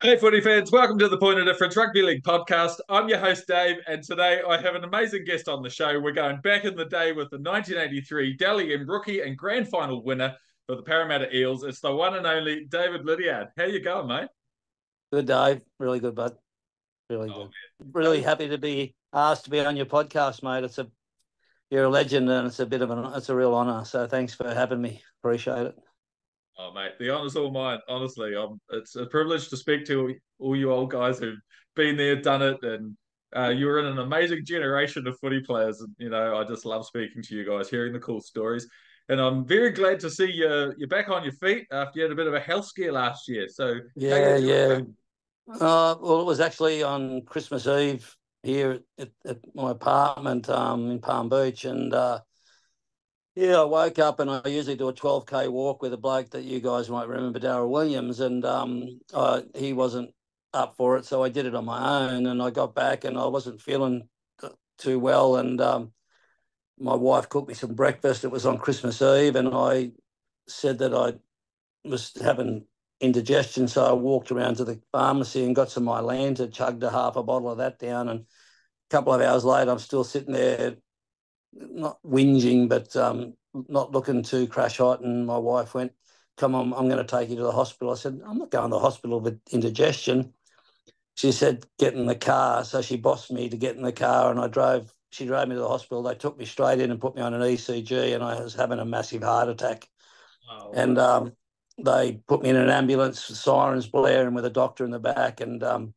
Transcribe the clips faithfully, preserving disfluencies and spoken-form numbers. Hey footy fans, welcome to the Point of Difference Rugby League podcast. I'm your host Dave, and today I have an amazing guest on the show. We're going back in the day with the nineteen eighty-three Dally M rookie and grand final winner for the Parramatta Eels. It's the one and only David Liddiard. How you going, mate? Good, Dave. Really good, bud. Really oh, good. Man. Really happy to be asked to be on your podcast, mate. It's a you're a legend, and it's a bit of an it's a real honour. So thanks for having me. Appreciate it. Oh, mate, the honour's all mine. Honestly, I'm, it's a privilege to speak to all you old guys who've been there, done it, and uh, you were in an amazing generation of footy players. And, you know, I just love speaking to you guys, hearing the cool stories. And I'm very glad to see you, you're back on your feet after you had a bit of a health scare last year. So Yeah, yeah. Uh, well, it was actually on Christmas Eve here at, at my apartment um, in Palm Beach, and uh yeah, I woke up and I usually do a twelve K walk with a bloke that you guys might remember, Daryl Williams, and um, I, he wasn't up for it, so I did it on my own. And I got back and I wasn't feeling too well, and um, my wife cooked me some breakfast. It was on Christmas Eve, and I said that I was having indigestion, so I walked around to the pharmacy and got some Mylanta, chugged a half a bottle of that down, and a couple of hours later I'm still sitting there, not whinging, but um, not looking too crash hot. And my wife went, come on, I'm going to take you to the hospital. I said, I'm not going to the hospital with indigestion. She said, get in the car. So she bossed me to get in the car, and I drove, she drove me to the hospital. They took me straight in and put me on an E C G, and I was having a massive heart attack. Wow. And um, they put me in an ambulance with sirens blaring with a doctor in the back, and um,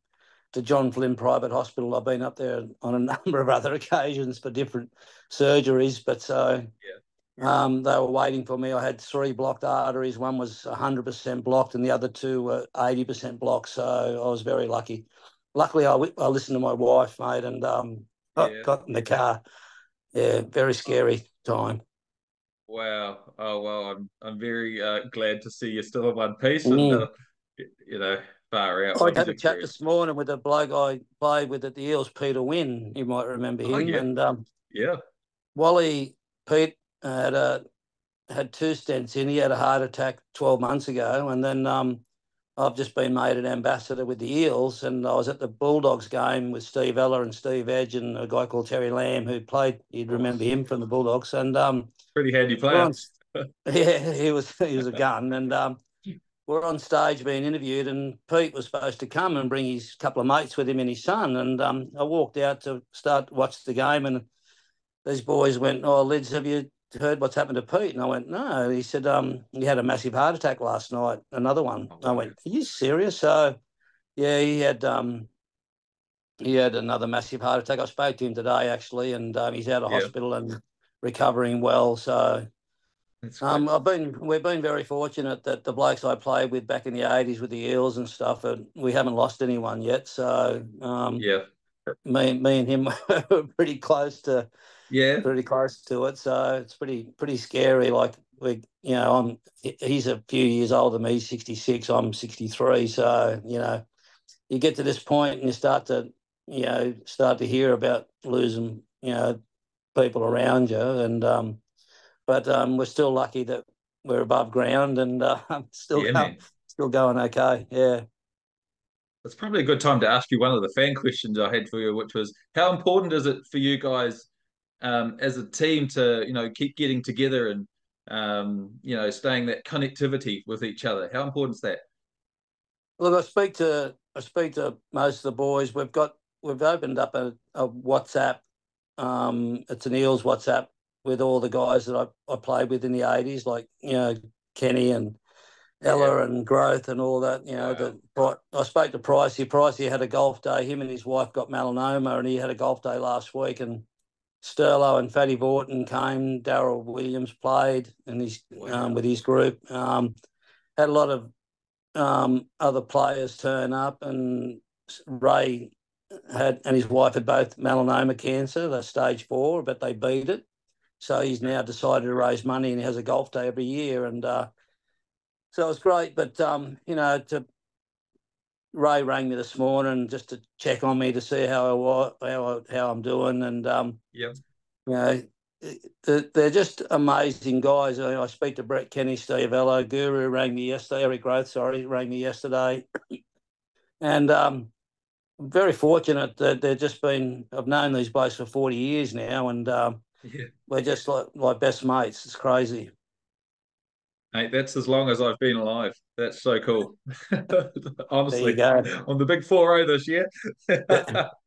to John Flynn Private Hospital. I've been up there on a number of other occasions for different surgeries, but so yeah. um, they were waiting for me. I had three blocked arteries. One was one hundred percent blocked and the other two were eighty percent blocked, so I was very lucky. Luckily, I, w- I listened to my wife, mate, and um, yeah. got in the car. Yeah, very scary time. Wow. Oh, well, I'm I'm very uh, glad to see you're still in one piece. Mm. And, uh, you know... Far out. I had a chat this morning with a bloke I played with at the Eels, Peter Wynn. You might remember him. Oh, yeah. And um, yeah, Wally Pete had a had two stents in. He had a heart attack twelve months ago, and then um, I've just been made an ambassador with the Eels. And I was at the Bulldogs game with Steve Eller and Steve Edge and a guy called Terry Lamb who played. You'd remember him from the Bulldogs. And um, pretty handy player. Yeah, he was. He was a gun. And um. We're on stage being interviewed, and Pete was supposed to come and bring his couple of mates with him and his son. And um, I walked out to start to watch the game, and these boys went, oh, Lids, have you heard what's happened to Pete? And I went, no. He said, um, he had a massive heart attack last night, another one. Oh, I went, are you serious? So, yeah, he had um, he had another massive heart attack. I spoke to him today, actually, and um, he's out of yeah. hospital and recovering well, so... Um, I've been we've been very fortunate that the blokes I played with back in the eighties with the Eels and stuff, and we haven't lost anyone yet. So um, yeah, me me and him were pretty close to yeah, pretty close to it. So it's pretty pretty scary. Like we, you know, I'm he's a few years older than me. He's sixty-six. I'm sixty-three. So you know, you get to this point and you start to you know start to hear about losing you know people around you and um. But um, we're still lucky that we're above ground and uh, still, yeah, going, still going okay, yeah. It's probably a good time to ask you one of the fan questions I had for you, which was, how important is it for you guys um, as a team to, you know, keep getting together and, um, you know, staying that connectivity with each other? How important is that? Look, I speak to I speak to most of the boys. We've got we've opened up a, a WhatsApp. Um, it's an Eels WhatsApp with all the guys that I, I played with in the eighties, like, you know, Kenny and Ella yeah. and Grothe and all that, you know. Wow. The, I spoke to Pricey. Pricey had a golf day. Him and his wife got melanoma, and he had a golf day last week. And Sterlo and Fatty Vautin came. Daryl Williams played and his, wow. um, with his group. Um, had a lot of um, other players turn up, and Ray had and his wife had both melanoma cancer. They're stage four, but they beat it. So he's now decided to raise money, and he has a golf day every year. And uh, so it was great. But, um, you know, to Ray rang me this morning just to check on me to see how, I, how, I, how I'm doing. And, um, yeah. you know, they're, they're just amazing guys. I, I speak to Brett Kenny, Steve Eller. Guru rang me yesterday. Eric Grothe, sorry, rang me yesterday. And um, I'm very fortunate that they've just been, I've known these blokes for forty years now, and um, yeah. we're just like, like best mates. It's crazy. Mate, that's as long as I've been alive. That's so cool. Honestly, on the big four oh this year.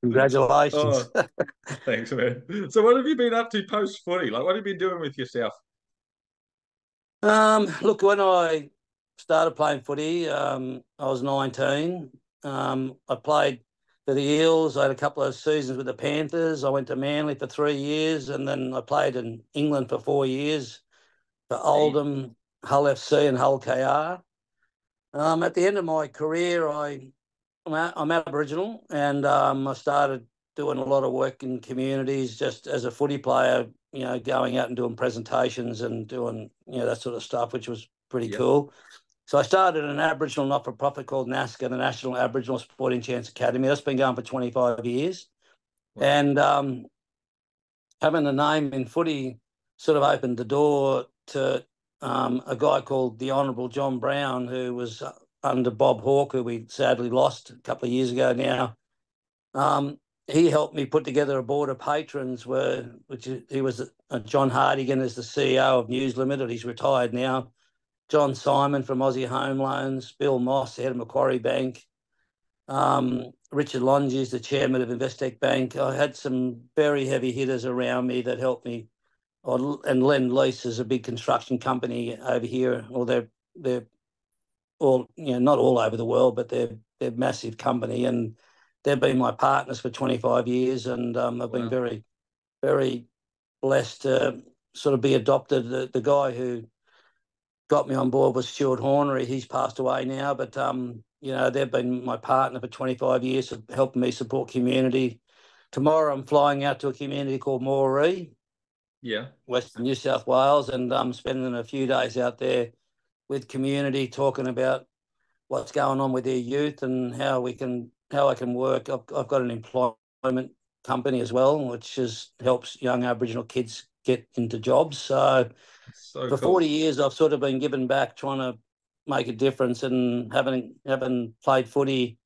Congratulations. Oh, thanks, man. So what have you been up to post-footy? Like, what have you been doing with yourself? Um, look, when I started playing footy, um, I was nineteen. Um, I played for the Eels. I had a couple of seasons with the Panthers. I went to Manly for three years, and then I played in England for four years for Oldham, yeah. Hull F C and Hull K R. Um, at the end of my career, I, I'm, a, I'm Aboriginal, and um, I started doing a lot of work in communities just as a footy player, you know, going out and doing presentations and doing, you know, that sort of stuff, which was pretty yep. cool. So I started an Aboriginal not-for-profit called NASCA, the National Aboriginal Sporting Chance Academy. That's been going for twenty-five years. Wow. And um, having the name in footy sort of opened the door to Um, a guy called the Honourable John Brown, who was under Bob Hawke, who we sadly lost a couple of years ago now. Um, he helped me put together a board of patrons, where which he was a, a John Hardigan is the C E O of News Limited. He's retired now. John Simon from Aussie Home Loans, Bill Moss, the head of Macquarie Bank, um, Richard Longe is the chairman of Investec Bank. I had some very heavy hitters around me that helped me. And Lend Lease is a big construction company over here. Well, they're they're all you know, not all over the world, but they're they're a massive company, and they've been my partners for twenty-five years. And um, I've wow. been very, very blessed to sort of be adopted. The, the guy who got me on board was Stuart Hornery. He's passed away now, but um, you know, they've been my partner for twenty-five years, helping me support community. Tomorrow, I'm flying out to a community called Moree. Yeah, Western New South Wales, and I'm um, spending a few days out there with community, talking about what's going on with their youth and how we can, how I can work. I've, I've got an employment company as well, which just helps young Aboriginal kids get into jobs. So, so for cool. forty years, I've sort of been giving back, trying to make a difference, and having having played footy,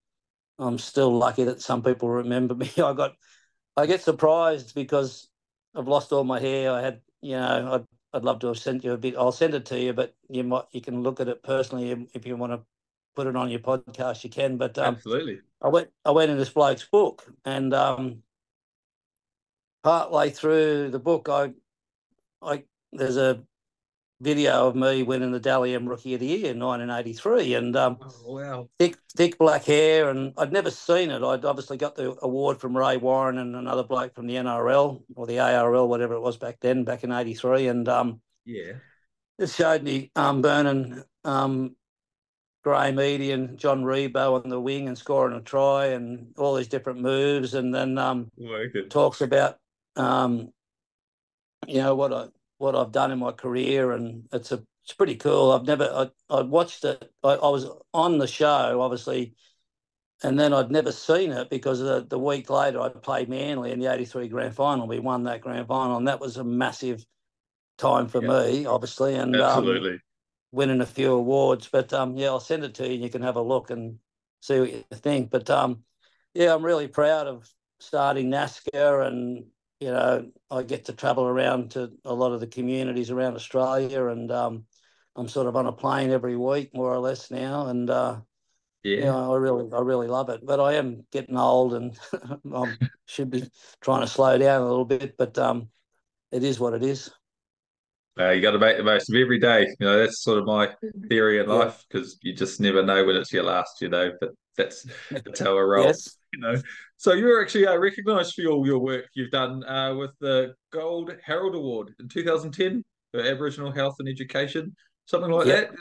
I'm still lucky that some people remember me. I got, I get surprised because I've lost all my hair. I had, you know, I'd, I'd love to have sent you a bit. I'll send it to you, but you might, you can look at it personally. If you want to put it on your podcast, you can. But um, absolutely, I went, I went in this bloke's book, and um, partway through the book, I, I there's a video of me winning the Dally M Rookie of the Year in nineteen eighty-three, and um, oh, wow, thick, thick black hair, and I'd never seen it. I'd obviously got the award from Ray Warren and another bloke from the N R L or the A R L, whatever it was back then, back in eighty-three, and um, yeah, it showed me um, burning um, Graeme Eady and John Rebo on the wing and scoring a try and all these different moves, and then um, like talks about um, you know what I. what I've done in my career, and it's a it's pretty cool. I've never I I watched it. I, I was on the show, obviously, and then I'd never seen it because the, the week later I played Manly in the eighty-three grand final. We won that grand final, and that was a massive time for yeah. me, obviously, and absolutely um, winning a few awards. But um, yeah, I'll send it to you, and you can have a look and see what you think. But um, yeah, I'm really proud of starting NASCA, and you know, I get to travel around to a lot of the communities around Australia, and um, I'm sort of on a plane every week, more or less now. And uh, yeah, you know, I really, I really love it. But I am getting old, and I should be trying to slow down a little bit. But um, it is what it is. Uh, you got to make the most of every day. You know, that's sort of my theory in yeah. life, because you just never know when it's your last. You know, but that's that's how I roll. Yes. You know, so you're actually uh, recognised for all your work you've done uh, with the Gold Herald Award in two thousand ten for Aboriginal Health and Education, something like yeah. that.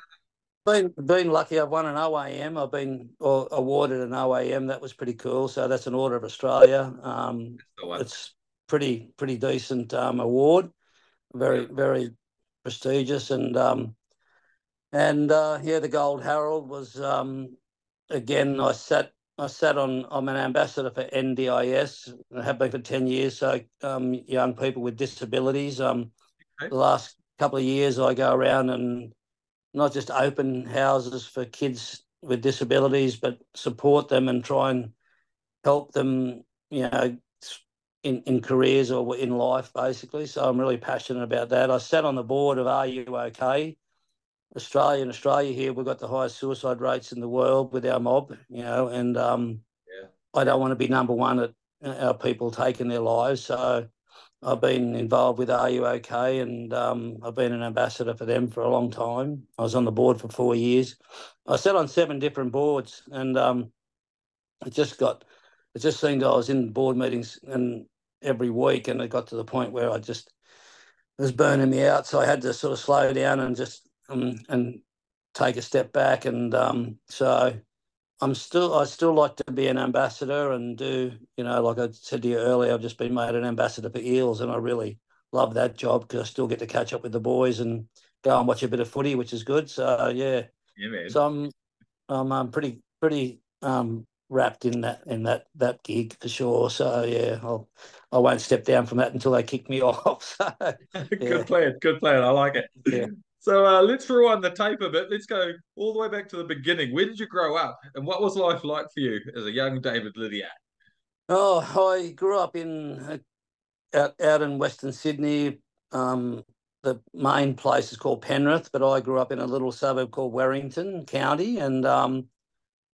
Been been lucky. I've won an O A M. I've been or, awarded an O A M. That was pretty cool. So that's an Order of Australia. Um, it's pretty pretty decent um, award. Very yeah. very prestigious, and um, and uh, yeah, the Gold Herald was um, again. I sat. I sat on, I'm an ambassador for N D I S, I have been for ten years, so um, young people with disabilities. Um, okay. The last couple of years I go around and not just open houses for kids with disabilities, but support them and try and help them, you know, in, in careers or in life, basically. So I'm really passionate about that. I sat on the board of Are You OK? Australia and Australia here, we've got the highest suicide rates in the world with our mob, you know, and um, yeah. I don't want to be number one at our people taking their lives. So I've been involved with Are You OK? And um, I've been an ambassador for them for a long time. I was on the board for four years. I sat on seven different boards, and um, it just got, it just seemed I was in board meetings and every week, and it got to the point where I just, it was burning me out. So I had to sort of slow down and just, Um, and take a step back. And um, so I'm still, I still like to be an ambassador and do, you know, like I said to you earlier, I've just been made an ambassador for Eels, and I really love that job because I still get to catch up with the boys and go and watch a bit of footy, which is good. So yeah, yeah man. So I'm, I'm, I'm pretty, pretty um, wrapped in that, in that, that gig for sure. So yeah, I'll, I won't step down from that until they kick me off. So, yeah. Good plan, good plan. I like it. Yeah. So uh, let's rewind the tape a bit. Let's go all the way back to the beginning. Where did you grow up, and what was life like for you as a young David Liddiard? Oh, I grew up in uh, out, out in Western Sydney. Um, the main place is called Penrith, but I grew up in a little suburb called Warrington County, and um,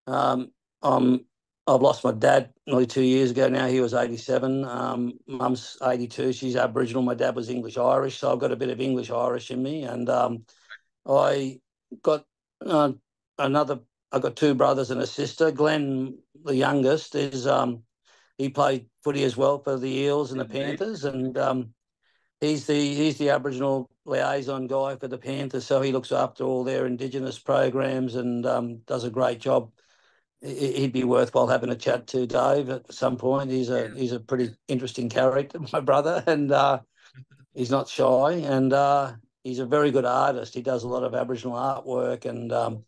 um, um, I've lost my dad nearly two years ago now. He was eighty-seven. Um, Mum's eighty-two. She's Aboriginal. My dad was English-Irish, so I've got a bit of English-Irish in me. And um, I got uh, another, I got two brothers and a sister. Glenn, the youngest, is um, he played footy as well for the Eels and the Panthers, and um, he's the he's the Aboriginal liaison guy for the Panthers, so he looks after all their Indigenous programs and um, does a great job. He'd be worthwhile having a chat to, Dave, at some point. He's a he's a pretty interesting character, my brother, and uh, he's not shy, and uh, he's a very good artist. He does a lot of Aboriginal artwork, and um,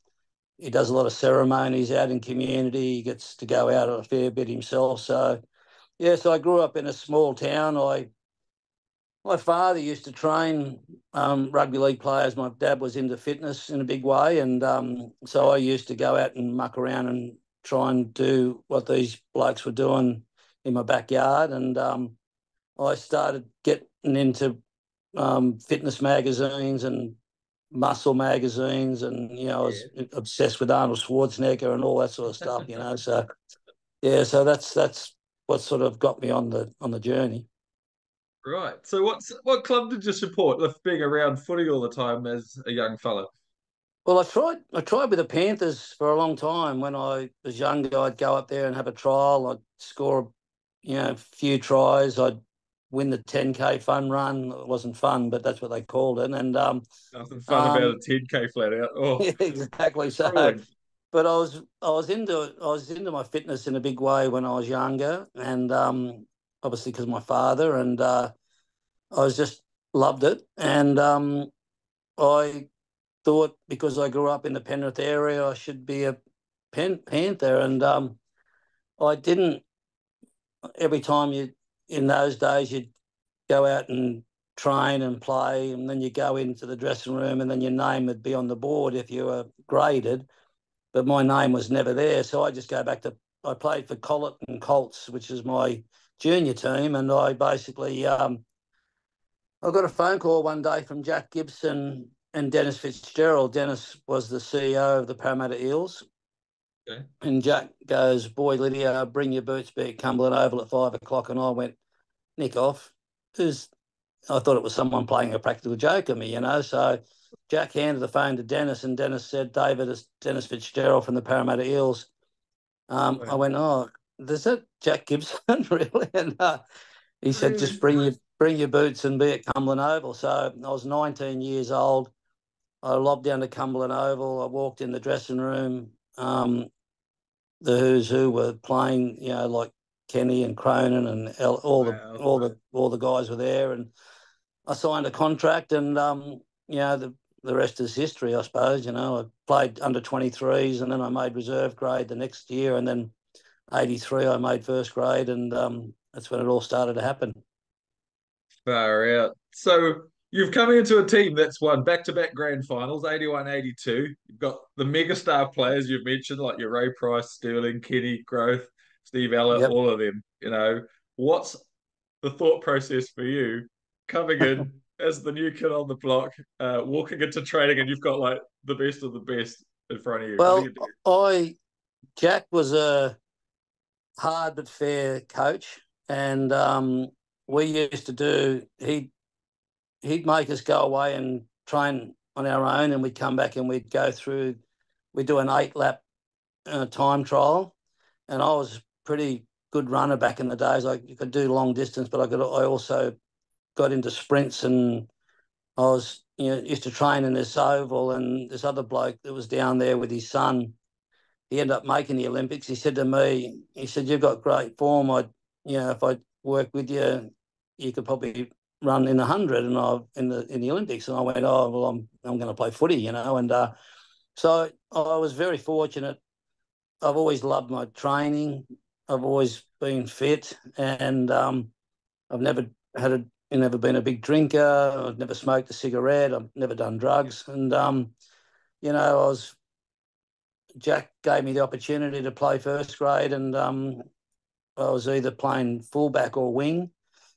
he does a lot of ceremonies out in community. He gets to go out a fair bit himself. So, yeah, so I grew up in a small town. I My father used to train um, rugby league players. My dad was into fitness in a big way, and um, so I used to go out and muck around and try and do what these blokes were doing in my backyard. And um, I started getting into um, fitness magazines and muscle magazines, and, you know, I was yeah. obsessed with Arnold Schwarzenegger and all that sort of stuff, you know. So, yeah, so that's that's what sort of got me on the on the journey. Right. So what's, what club did you support with being around footy all the time as a young fella? Well, I tried I tried with the Panthers for a long time. When I was younger, I'd go up there and have a trial. I'd score, you know, a few tries. I'd win the ten K fun run. It wasn't fun, but that's what they called it. And um, nothing fun um, about a ten K flat out. Oh. Yeah, exactly. So, Brilliant. But I was I was into I was into my fitness in a big way when I was younger, and um, obviously because of my father, and uh, I was just loved it. And um, I thought, because I grew up in the Penrith area, I should be a pen Panther. And um, I didn't, every time you, in those days, you'd go out and train and play, and then you go into the dressing room, and then your name would be on the board if you were graded, but my name was never there. So I just go back to, I played for Collett and Colts, which is my junior team, and I basically um, I got a phone call one day from Jack Gibson and Dennis Fitzgerald. Dennis was the C E O of the Parramatta Eels, okay. And Jack goes, "Boy, Lydia, bring your boots back, Cumberland Oval at five o'clock." And I went, "Nick off." Who's? I thought it was someone playing a practical joke on me, you know. So Jack handed the phone to Dennis, and Dennis said, "David, it's Dennis Fitzgerald from the Parramatta Eels." Um, okay. I went, "Oh, is that Jack Gibson, really?" And uh, he said, "Just bring your bring your boots and be at Cumberland Oval." So I was nineteen years old. I lobbed down to Cumberland Oval. I walked in the dressing room. Um, the who's who were playing, you know, like Kenny and Cronin and Ella, all wow. the all the all the guys were there. And I signed a contract, and um, you know, the the rest is history, I suppose. You know, I played under twenty-threes, and then I made reserve grade the next year, and then eighty-three, I made first grade, and um, that's when it all started to happen. Far out. So You've come into a team that's won back-to-back grand finals, eighty-one eighty-two. You've got the megastar players you've mentioned, like your Ray Price, Sterling, Kenny, Grothe, Steve Eller, yep. all of them. You know, what's the thought process for you coming in as the new kid on the block, uh, walking into training, and you've got like the best of the best in front of you? Well, you I Jack was a hard but fair coach, and um, we used to do he. He'd make us go away and train on our own, and we'd come back and we'd go through, we'd do an eight-lap uh, time trial. And I was a pretty good runner back in the days. I could do long distance, but I could. I also got into sprints, and I was, you know, used to train in this oval, and this other bloke that was down there with his son, he ended up making the Olympics. He said to me, he said, "You've got great form. I, you know, if I work with you, you could probably run in the hundred and I in the in the Olympics." And I went, "Oh well, I'm I'm going to play footy, you know." And uh, so I was very fortunate. I've always loved my training. I've always been fit, and um, I've never had a never been a big drinker. I've never smoked a cigarette. I've never done drugs. And um, you know, I was. Jack gave me the opportunity to play first grade, and um, I was either playing fullback or wing.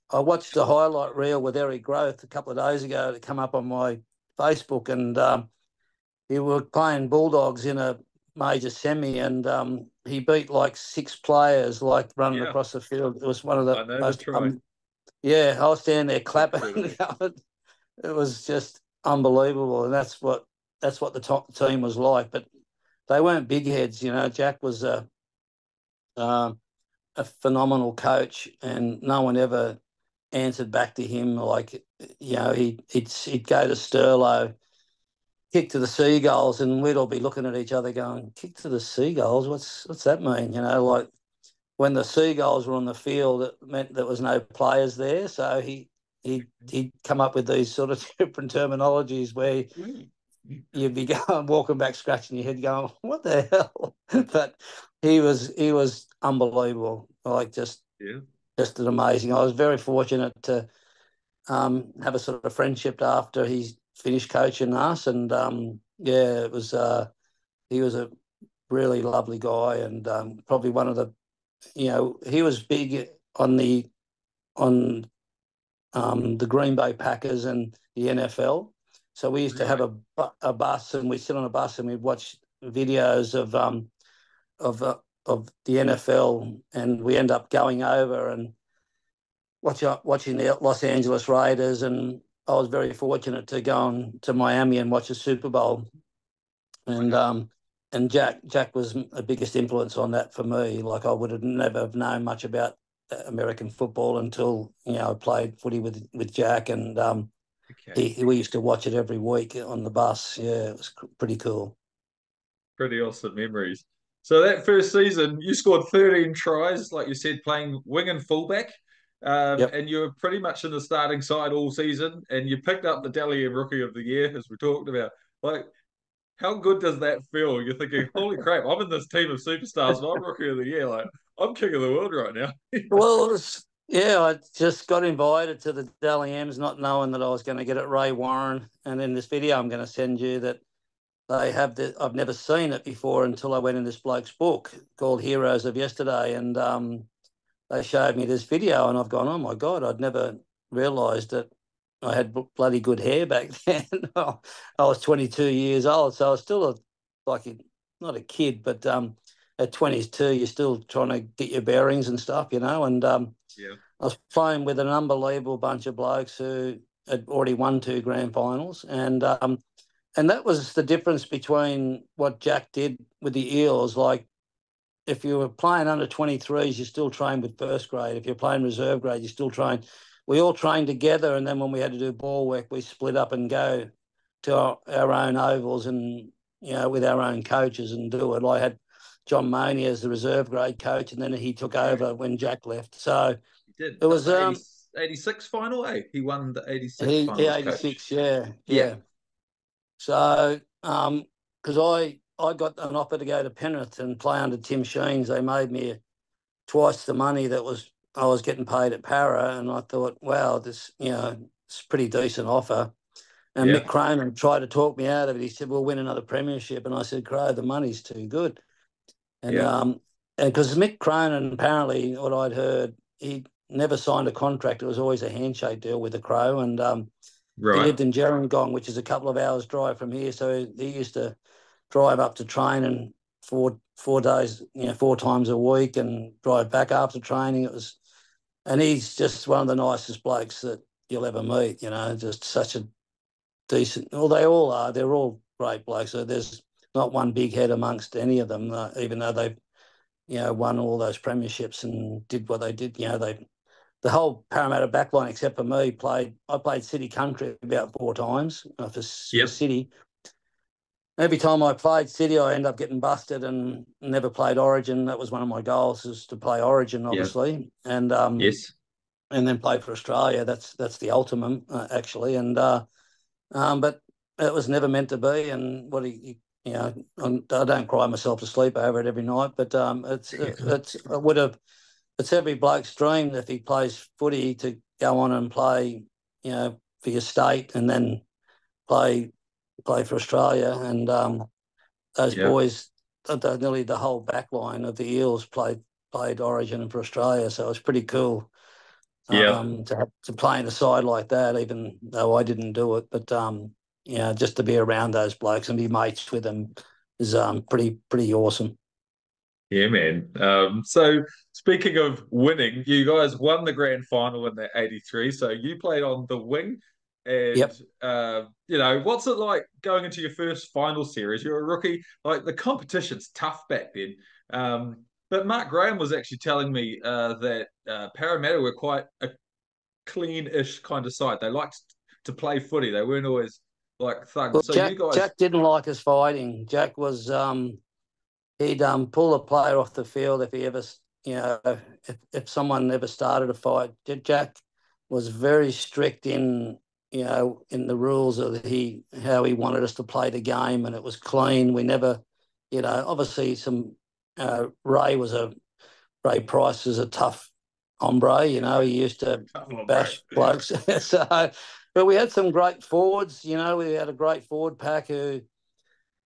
I watched the highlight reel with Eric Grothe a couple of days ago to come up on my Facebook, and um, he was playing Bulldogs in a major semi, and um, he beat like six players, like running yeah. across the field. It was one of the most. Um, yeah, I was standing there clapping. It was just unbelievable, and that's what that's what the top team was like. But they weren't big heads, you know. Jack was a uh, a phenomenal coach, and no one ever answered back to him. Like, you know, he, he'd, he'd go to Sterlo, kick to the Seagulls, and we'd all be looking at each other going, "Kick to the Seagulls? What's what's that mean?" You know, like when the Seagulls were on the field, it meant there was no players there. So he, he, he'd come up with these sort of different terminologies where you'd be going, walking back, scratching your head going, "What the hell?" But he was, he was unbelievable. Like just... Yeah. Just an amazing. I was very fortunate to um, have a sort of friendship after he finished coaching us, and um, yeah, it was. Uh, he was a really lovely guy, and um, probably one of the, you know, he was big on the on um, the Green Bay Packers and the N F L. So we used to have a a bus, and we'd sit on a bus, and we'd watch videos of um, of. Uh, of the N F L, and we end up going over and watch, watching the Los Angeles Raiders, and I was very fortunate to go on to Miami and watch the Super Bowl. And um, and Jack Jack was the biggest influence on that for me. Like, I would have never have known much about American football until, you know, I played footy with, with Jack, and um, okay. he, we used to watch it every week on the bus. Yeah, it was pretty cool. Pretty awesome memories. So that first season, you scored thirteen tries, like you said, playing wing and fullback, um, yep. and you were pretty much in the starting side all season, and you picked up the Dally M Rookie of the Year, as we talked about. Like, how good does that feel? You're thinking, holy crap, I'm in this team of superstars, and I'm Rookie of the Year. Like, I'm king of the world right now. Well, it was, yeah, I just got invited to the Dally M's, not knowing that I was going to get it. Ray Warren, and in this video I'm going to send you that. They have the, I've never seen it before until I went in this bloke's book called Heroes of Yesterday, and um, they showed me this video, and I've gone, oh, my God, I'd never realised that I had bloody good hair back then. I was twenty-two years old, so I was still a, like a, not a kid, but um, at twenty-two, you're still trying to get your bearings and stuff, you know, and um, yeah. I was playing with an unbelievable bunch of blokes who had already won two grand finals, and um, And that was the difference between what Jack did with the Eels. Like, if you were playing under twenty-threes, you still trained with first grade. If you're playing reserve grade, you still trained. We all trained together, and then when we had to do ball work, we split up and go to our, our own ovals and, you know, with our own coaches and do it. I had John Monie as the reserve grade coach, and then he took over when Jack left. So he did. It was um, eighty-six final, eh? He won the eighty-six he, finals. Yeah, eighty-six, yeah, yeah, yeah. So, um, because I, I got an offer to go to Penrith and play under Tim Sheens. They made me twice the money that was I was getting paid at Para, and I thought, wow, this, you know, It's a pretty decent offer. And yeah. Mick Cronin tried to talk me out of it. He said, we'll win another premiership. And I said, Crow, the money's too good. And yeah. um, and because Mick Cronin, apparently, what I'd heard, he never signed a contract. It was always a handshake deal with the Crow. And um, right. he lived in Gerringong, which is a couple of hours' drive from here. So he used to drive up to training four four days, you know, four times a week, and drive back after training. It was, and he's just one of the nicest blokes that you'll ever meet. You know, just such a decent. Well, they all are. They're all great blokes. So there's not one big head amongst any of them, uh, even though they've, you know, won all those premierships and did what they did. You know, they, the whole Parramatta backline except for me played. I played City Country about four times uh, for yep. City. Every time I played City, I end up getting busted and never played Origin. That was one of my goals, is to play Origin, obviously, yeah. and um, yes, and then play for Australia. That's that's the ultimum, uh, actually. And uh, um, but it was never meant to be. And what he, you know, I'm, I don't cry myself to sleep over it every night. But um, it's yeah. it, it's it would have it's every bloke's dream if he plays footy to go on and play, you know, for your state and then play. play for Australia, and um, those yeah. boys, the, nearly the whole back line of the Eels played played Origin and for Australia, so it was pretty cool um, yeah. to, to play in a side like that, even though I didn't do it. But, um, you know, just to be around those blokes and be mates with them is um, pretty pretty awesome. Yeah, man. Um, so speaking of winning, you guys won the grand final in the eighty-three, so you played on the wing. And, yep. uh, you know, what's it like going into your first final series? You're a rookie. Like, the competition's tough back then. Um, but Mark Graham was actually telling me uh, that uh, Parramatta were quite a clean-ish kind of side. They liked to play footy. They weren't always, like, thugs. Well, so Jack, you guys... Jack didn't like us fighting. Jack was... Um, he'd um, pull a player off the field if he ever, you know, if, if someone ever started a fight. Jack was very strict in... you know, in the rules of he how he wanted us to play the game, and it was clean. We never, you know, obviously some uh, Ray was a Ray Price is a tough hombre. You know, he used to bash blokes. So, but we had some great forwards. You know, we had a great forward pack who,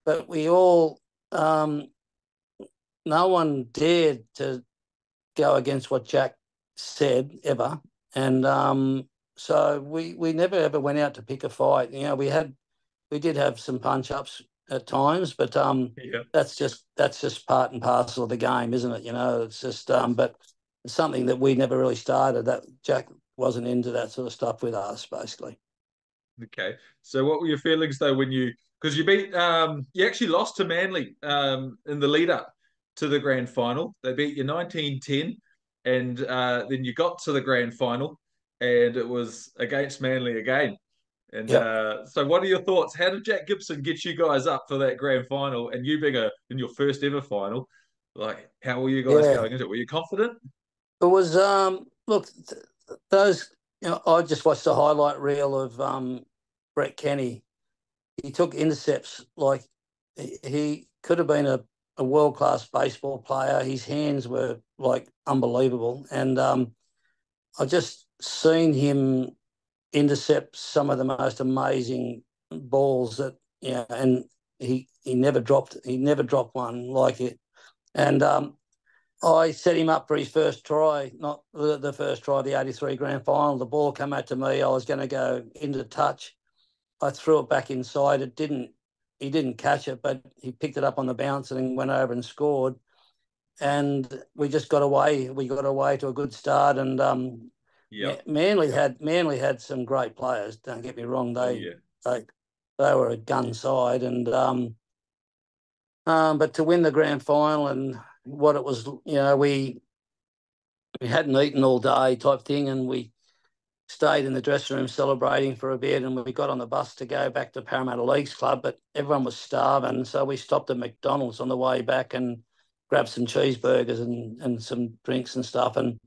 but we all, um, no one dared to go against what Jack said ever, and. Um, So we, we never ever went out to pick a fight. You know, we had we did have some punch ups at times, but um yeah. that's just that's just part and parcel of the game, isn't it? You know, it's just um but it's something that we never really started. That Jack wasn't into that sort of stuff with us, basically. Okay. So what were your feelings though when you because you beat um you actually lost to Manly um in the lead up to the grand final. They beat you nineteen ten, and uh then you got to the grand final. And it was against Manly again. And yep. uh, so what are your thoughts? How did Jack Gibson get you guys up for that grand final? And you being a, in your first ever final, like, how were you guys yeah. going into it? Were you confident? It was, um, look, th those, you know, I just watched the highlight reel of um, Brett Kenny. He took intercepts like he could have been a, a world-class baseball player. His hands were, like, unbelievable. And um, I just... seen him intercept some of the most amazing balls that, you know, and he he never dropped he never dropped one like it. And um, I set him up for his first try, not the, the first try, the eighty-three grand final. The ball came out to me. I was going to go into touch. I threw it back inside. It didn't. He didn't catch it, but he picked it up on the bounce and went over and scored. And we just got away. We got away to a good start and. Um, Yep. Manly had Manly had some great players. Don't get me wrong; they yeah. they they were a gun side, and um, um, but to win the grand final and what it was, you know, we we hadn't eaten all day type thing, and we stayed in the dressing room celebrating for a bit, and we got on the bus to go back to Parramatta Leagues Club, but everyone was starving, so we stopped at McDonald's on the way back and grabbed some cheeseburgers and and some drinks and stuff, and.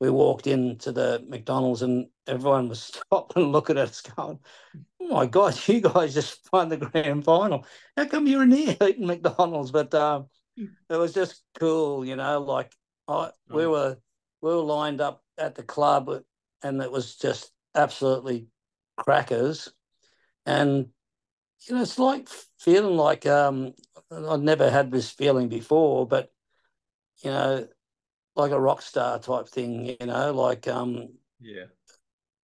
We walked into the McDonald's and everyone was stopped and looking at us going, oh, my God, you guys just won the grand final. How come you're in here eating McDonald's? But um, it was just cool, you know, like I, we were we were lined up at the club and it was just absolutely crackers. And, you know, it's like feeling like um, I'd never had this feeling before, but, you know, like a rock star type thing, you know, like um, yeah,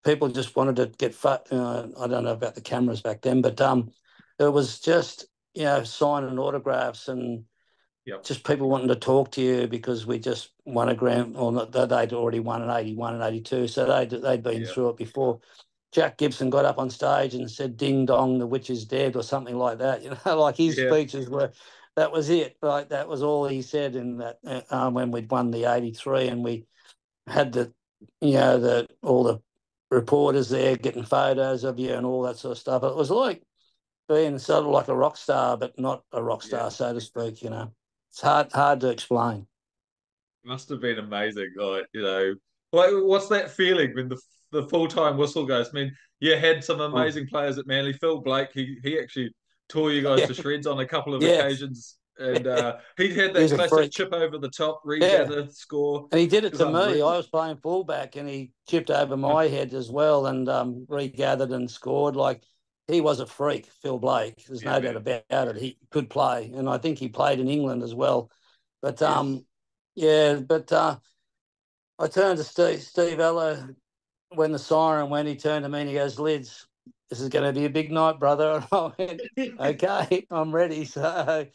people just wanted to get fat. You know, I don't know about the cameras back then, but um, it was just, you know, signing autographs and yep. just people wanting to talk to you because we just won a grand, or not, they'd already won in eighty-one and eighty-two, so they'd, they'd been yep. through it before. Jack Gibson got up on stage and said, "Ding dong, the witch is dead," or something like that. You know, like his yeah. speeches were, that was it. Like that was all he said in that uh, when we'd won the eighty-three, and we had the, you know, the all the reporters there getting photos of you and all that sort of stuff. It was like being sort of like a rock star, but not a rock star, yeah. so to speak. You know, it's hard hard to explain. It must have been amazing, like you know, like what's that feeling when the the full-time whistle goes? I mean, you had some amazing players at Manly. Phil Blake, he he actually tore you guys yeah. to shreds on a couple of yeah. occasions. And uh, he had that classic chip over the top, regather, yeah. score. And he did it to me. I was playing fullback and he chipped over my head as well and um, regathered and scored. Like, he was a freak, Phil Blake. There's yeah, no man. doubt about it. He could play. And I think he played in England as well. But, um, yes. yeah, but uh, I turned to Steve, Steve Eller. When the siren went, he turned to me and he goes, "Lids, this is going to be a big night, brother." And I went, "Okay, I'm ready." So,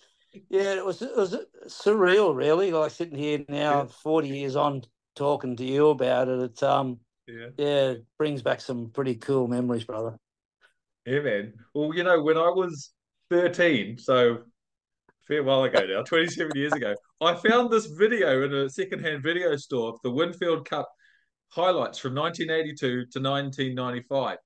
yeah, it was it was surreal, really. Like sitting here now, yeah. forty years on, talking to you about it. It's um, yeah, yeah, it brings back some pretty cool memories, brother. Yeah, man. Well, you know, when I was thirteen, so a fair while ago now, twenty-seven years ago, I found this video in a secondhand video store of the Winfield Cup highlights from nineteen eighty-two to nineteen ninety-five,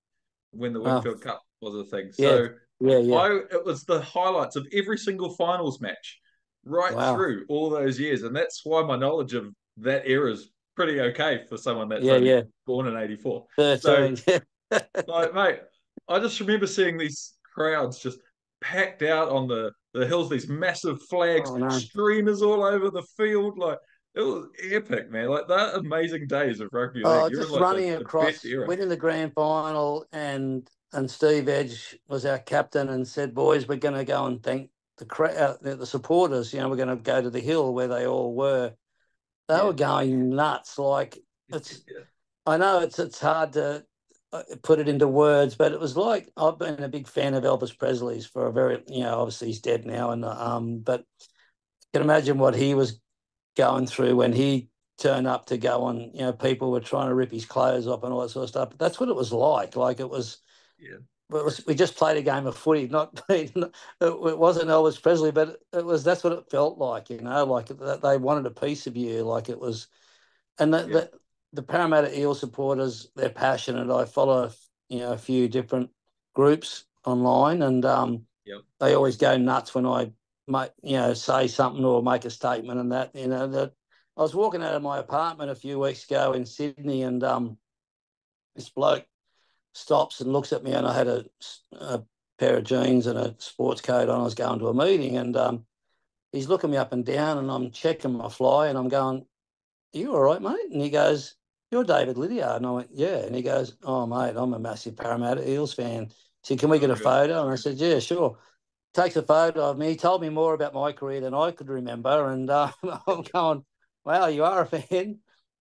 when the Winfield oh. Cup was a thing. So yeah, yeah, yeah. I, it was the highlights of every single finals match right wow. through all those years. And that's why my knowledge of that era is pretty okay for someone that's yeah, yeah. born in eighty-four. thirteen. So, like, mate, I just remember seeing these crowds just packed out on the, the hills, these massive flags, oh, no. streamers all over the field, like, it was epic, man. Like, that amazing days of rugby. Oh, like, just like running the, across, the winning the grand final, and and Steve Edge was our captain and said, "Boys, we're going to go and thank the crowd, uh, the supporters. You know, we're going to go to the hill where they all were." They yeah. were going nuts. Like, it's, yeah. I know it's it's hard to put it into words, but it was like, I've been a big fan of Elvis Presley's for a very, you know, obviously he's dead now, and um, but you can imagine what he was going through when he turned up to go on. You know, people were trying to rip his clothes off and all that sort of stuff. But that's what it was like. Like, it was, yeah. It was, we just played a game of footy. Not, it wasn't Elvis Presley, but it was. That's what it felt like. You know, like they wanted a piece of you. Like it was, and the yeah. the, the Parramatta Eel supporters, they're passionate. I follow, you know, a few different groups online, and um, yep. they always go nuts when I. Make, you know, say something or make a statement, and that, you know, that I was walking out of my apartment a few weeks ago in Sydney, and um, this bloke stops and looks at me, and I had a, a pair of jeans and a sports coat on. I was going to a meeting, and um, he's looking me up and down, and I'm checking my fly, and I'm going, "Are you all right, mate?" And he goes, "You're David Liddiard." And I went, "Yeah." And he goes, "Oh, mate, I'm a massive Parramatta Eels fan." He said, "Can we get a photo?" And I said, "Yeah, sure." Takes a photo of me. He told me more about my career than I could remember, and uh, I'm going, "Wow, you are a fan."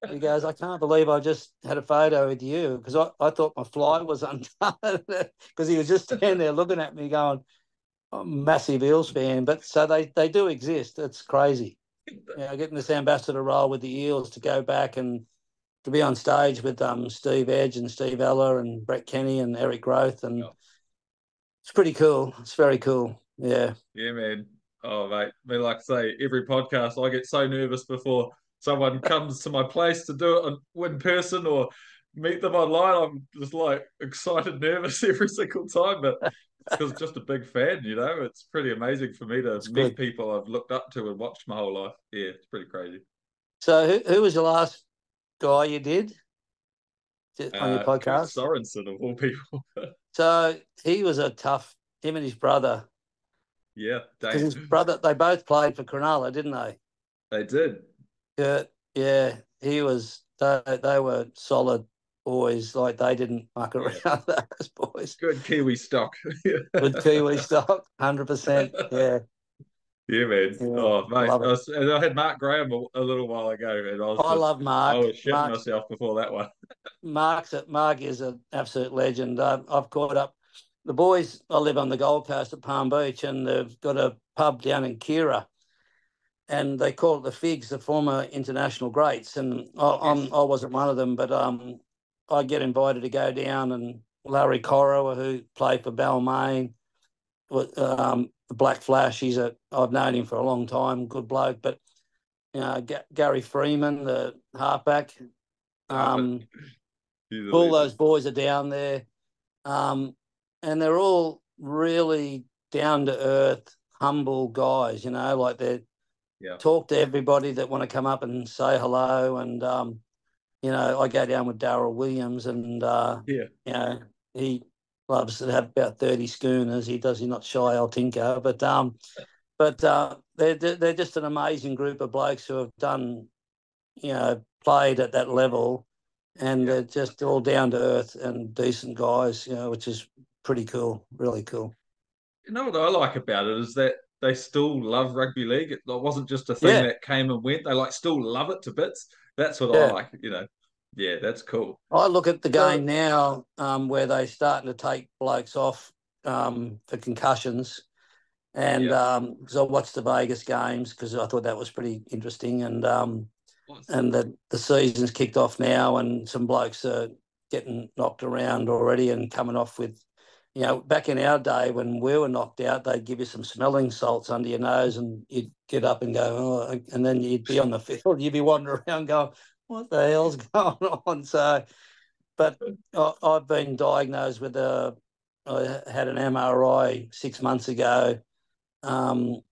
He goes, "I can't believe I just had a photo with you," because I, I thought my fly was undone, because he was just standing there looking at me going, "Oh, massive Eels fan." But so they, they do exist. It's crazy. You know, getting this ambassador role with the Eels, to go back and to be on stage with um, Steve Edge and Steve Eller and Brett Kenny and Eric Grothe, and oh. it's pretty cool. It's very cool. Yeah. Yeah, man. Oh, mate. I mean, like I say, every podcast I get so nervous before someone comes to my place to do it in person or meet them online. I'm just like excited, nervous every single time. But because I'm just a big fan, you know, it's pretty amazing for me to it's meet good. people I've looked up to and watched my whole life. Yeah, it's pretty crazy. So who, who was your last guy you did on your uh, podcast? Sorensen, of all people. So he was a tough, him and his brother. Yeah. Because his brother, they both played for Cronulla, didn't they? They did. Yeah. Yeah. He was, they, they were solid always like they didn't muck around, yeah. Those boys. Good Kiwi stock. Good Kiwi stock, one hundred percent. Yeah. Yeah, man. Yeah, oh, mate. I, was, and I had Mark Graham a, a little while ago, and I, was I just, love Mark. I was shitting Mark's, myself before that one. Mark's a, Mark is an absolute legend. I've, I've caught up. The boys, I live on the Gold Coast at Palm Beach, and they've got a pub down in Kira, and they call it the Figs, the former international greats. And I, I'm, I wasn't one of them, but um, I get invited to go down, and Larry Corowa, who played for Balmain, um, the Black Flash, he's a, I've known him for a long time, good bloke. But you know, G- Gary Freeman, the halfback, um, all amazing. Those boys are down there, um, and they're all really down to earth, humble guys. You know, like they yeah. talk to everybody that want to come up and say hello. And um, you know, I go down with Daryl Williams, and uh, yeah, you know, he. Clubs that have about thirty schooners. He does. He's not shy, I'll tinker. But um, but uh, they're they're just an amazing group of blokes who have done, you know, played at that level, and yeah. they're just all down to earth and decent guys. You know, which is pretty cool. Really cool. You know what I like about it is that they still love rugby league. It wasn't just a thing yeah. that came and went. They like still love it to bits. That's what yeah. I like. You know. Yeah, that's cool. I look at the game now um, where they're starting to take blokes off um, for concussions. And yeah. um, so I watched the Vegas games because I thought that was pretty interesting. And um, and the, the season's kicked off now, and some blokes are getting knocked around already and coming off with, you know, back in our day when we were knocked out, they'd give you some smelling salts under your nose and you'd get up and go, oh, and then you'd be on the field. You'd be wandering around going, what the hell's going on? So, but I, I've been diagnosed with a, I had an M R I six months ago. Um,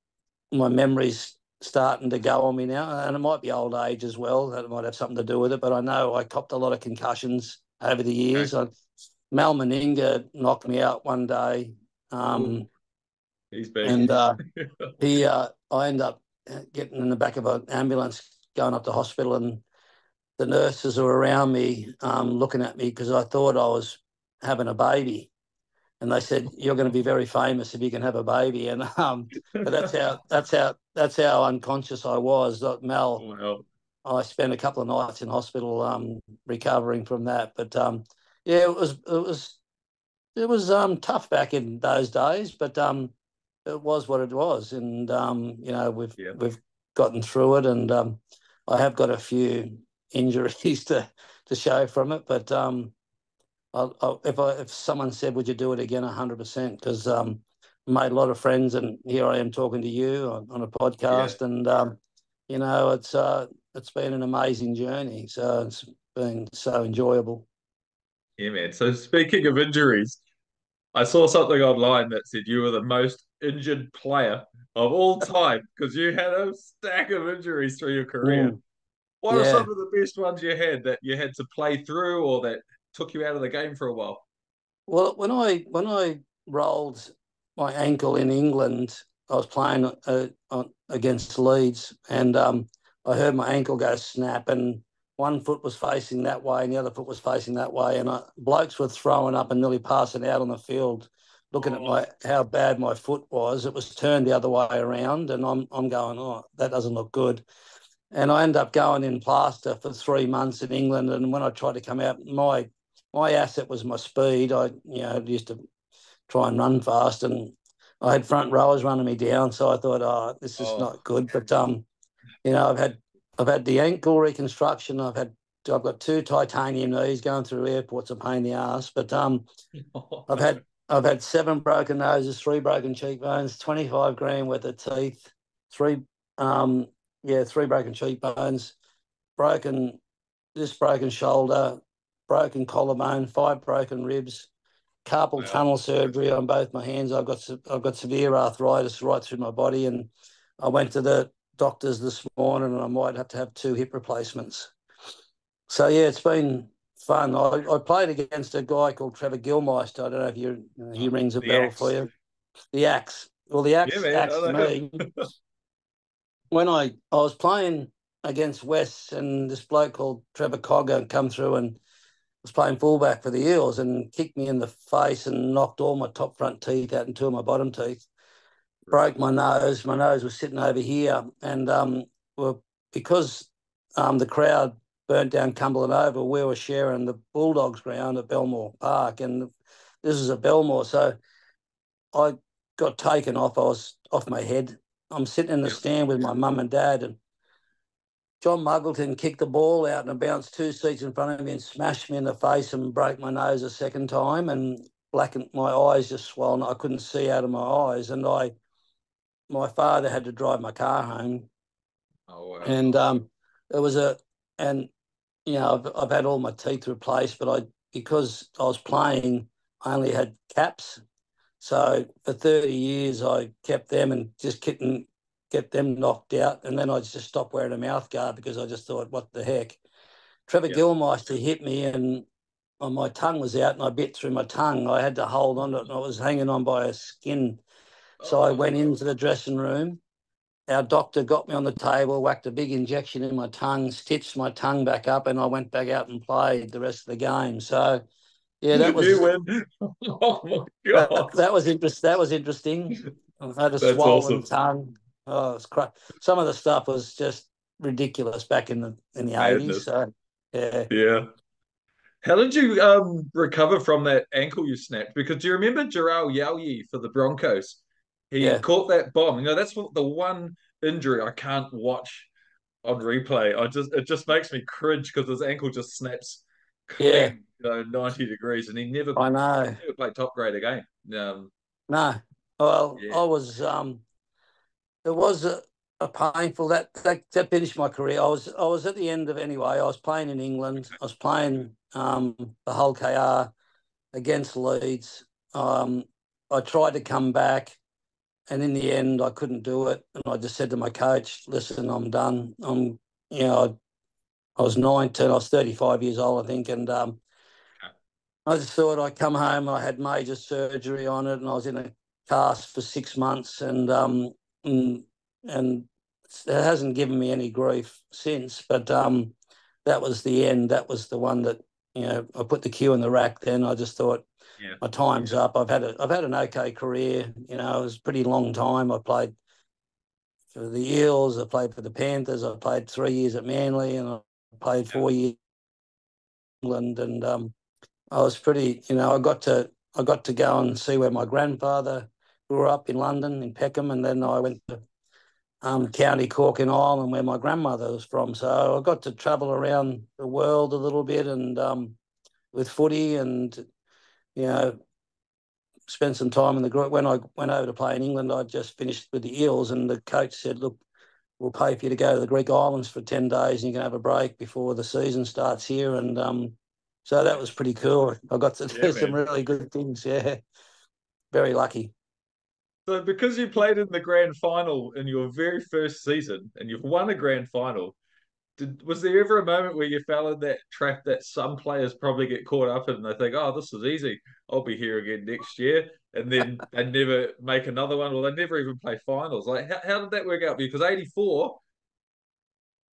my memory's starting to go on me now, and it might be old age as well. That might have something to do with it, but I know I copped a lot of concussions over the years. Okay. I, Mal Meninga knocked me out one day. Um, He's big. And uh, he, uh, I end up getting in the back of an ambulance, going up to hospital, and the nurses were around me um, looking at me because I thought I was having a baby. And they said, you're going to be very famous if you can have a baby. And um, but that's how that's how, that's how unconscious I was. Mal, wow. I spent a couple of nights in hospital um, recovering from that. But, um, yeah, it was it was, it was um, tough back in those days, but um, it was what it was. And, um, you know, we've yeah. we've gotten through it, and um, I have got a few injuries to, to show from it, but um, I'll, I'll, if I, if someone said, would you do it again, one hundred percent, because um, I made a lot of friends, and here I am talking to you on, on a podcast, yeah. and um, you know, it's uh, it's been an amazing journey, so it's been so enjoyable. Yeah, man. So speaking of injuries, I saw something online that said you were the most injured player of all time because you had a stack of injuries through your career. Mm. What yeah. are some of the best ones you had that you had to play through or that took you out of the game for a while? Well, when I when I rolled my ankle in England, I was playing uh, on, against Leeds, and um, I heard my ankle go snap, and one foot was facing that way and the other foot was facing that way, and I, blokes were throwing up and nearly passing out on the field looking oh. at my how bad my foot was. It was turned the other way around, and I'm I'm going, oh, that doesn't look good. And I ended up going in plaster for three months in England. And when I tried to come out, my my asset was my speed. I you know used to try and run fast, and I had front rowers running me down. So I thought, oh, this is oh. not good. But um, you know, I've had I've had the ankle reconstruction. I've had I've got two titanium knees. Going through airports a pain in the ass. But um, I've had I've had seven broken noses, three broken cheekbones, twenty-five grand worth of teeth, three um. Yeah, three broken cheekbones, broken, this broken shoulder, broken collarbone, five broken ribs, carpal wow. tunnel surgery on both my hands. I've got I've got severe arthritis right through my body, and I went to the doctors this morning, and I might have to have two hip replacements. So yeah, it's been fun. I, I played against a guy called Trevor Gilmeister. I don't know if you he rings a the bell axe. For you. The Axe. Well, the Axe, yeah, man, axe I me. When I, I was playing against West, and this bloke called Trevor Cogger come through, and was playing fullback for the Eels and kicked me in the face and knocked all my top front teeth out and two of my bottom teeth. Broke my nose. My nose was sitting over here. And um, well, because um, the crowd burnt down Cumberland Oval, we were sharing the Bulldogs ground at Belmore Park. And this is a Belmore. So I got taken off. I was off my head. I'm sitting in the stand with my mum and dad, and John Muggleton kicked the ball out and it bounced two seats in front of me and smashed me in the face and broke my nose a second time and blackened my eyes, just swollen. I couldn't see out of my eyes. And I, my father had to drive my car home. Oh, wow. And um, it was a, and, you know, I've, I've had all my teeth replaced, but I, because I was playing, I only had caps. So for thirty years, I kept them and just couldn't get them knocked out. And then I just stopped wearing a mouth guard because I just thought, what the heck? Trevor yep. Gilmeister hit me and my tongue was out and I bit through my tongue. I had to hold on to it and I was hanging on by a skin. So oh, I went into the dressing room. Our doctor got me on the table, whacked a big injection in my tongue, stitched my tongue back up, and I went back out and played the rest of the game. So... yeah, that was. Oh my god, that, that was interest. That was interesting. I had a That's swollen awesome. tongue. Oh, it's cr- some of the stuff was just ridiculous back in the in the eighties. So yeah, yeah. How did you um, recover from that ankle you snapped? Because do you remember Jarrell Yalyi for the Broncos? He yeah. caught that bomb. You know, that's the one injury I can't watch on replay. I just it just makes me cringe because his ankle just snaps. Clean. Yeah. You know, ninety degrees, and he never, I know. He never played top grade again. Um, no. Well, yeah. I was, um, it was a, a painful, that, that that finished my career. I was I was at the end of anyway. I was playing in England. I was playing um, the Hull K R against Leeds. Um, I tried to come back, and in the end, I couldn't do it. And I just said to my coach, listen, I'm done. I'm, you know, I, I was nineteen. I was thirty-five years old, I think, and um, I just thought I'd come home. I had major surgery on it and I was in a cast for six months and um, and, and it hasn't given me any grief since. But um, that was the end. That was the one that, you know, I put the cue in the rack then. I just thought yeah. my time's yeah. up. I've had a, I've had an okay career. You know, it was a pretty long time. I played for the Eels. I played for the Panthers. I played three years at Manly and I played four yeah. years in England and... Um, I was pretty, you know, I got to I got to go and see where my grandfather grew up in London, in Peckham, and then I went to um, County Cork in Ireland where my grandmother was from. So I got to travel around the world a little bit and um, with footy and, you know, spent some time in the group. When I went over to play in England, I just finished with the Eels and the coach said, look, we'll pay for you to go to the Greek Islands for ten days and you can have a break before the season starts here and... um so that was pretty cool. I got to do yeah, some really good things, yeah. Very lucky. So because you played in the grand final in your very first season and you've won a grand final, did, was there ever a moment where you fell in that trap that some players probably get caught up in and they think, oh, this is easy. I'll be here again next year. And then they never make another one or they never even play finals. Like, how, how did that work out? Because eighty-four,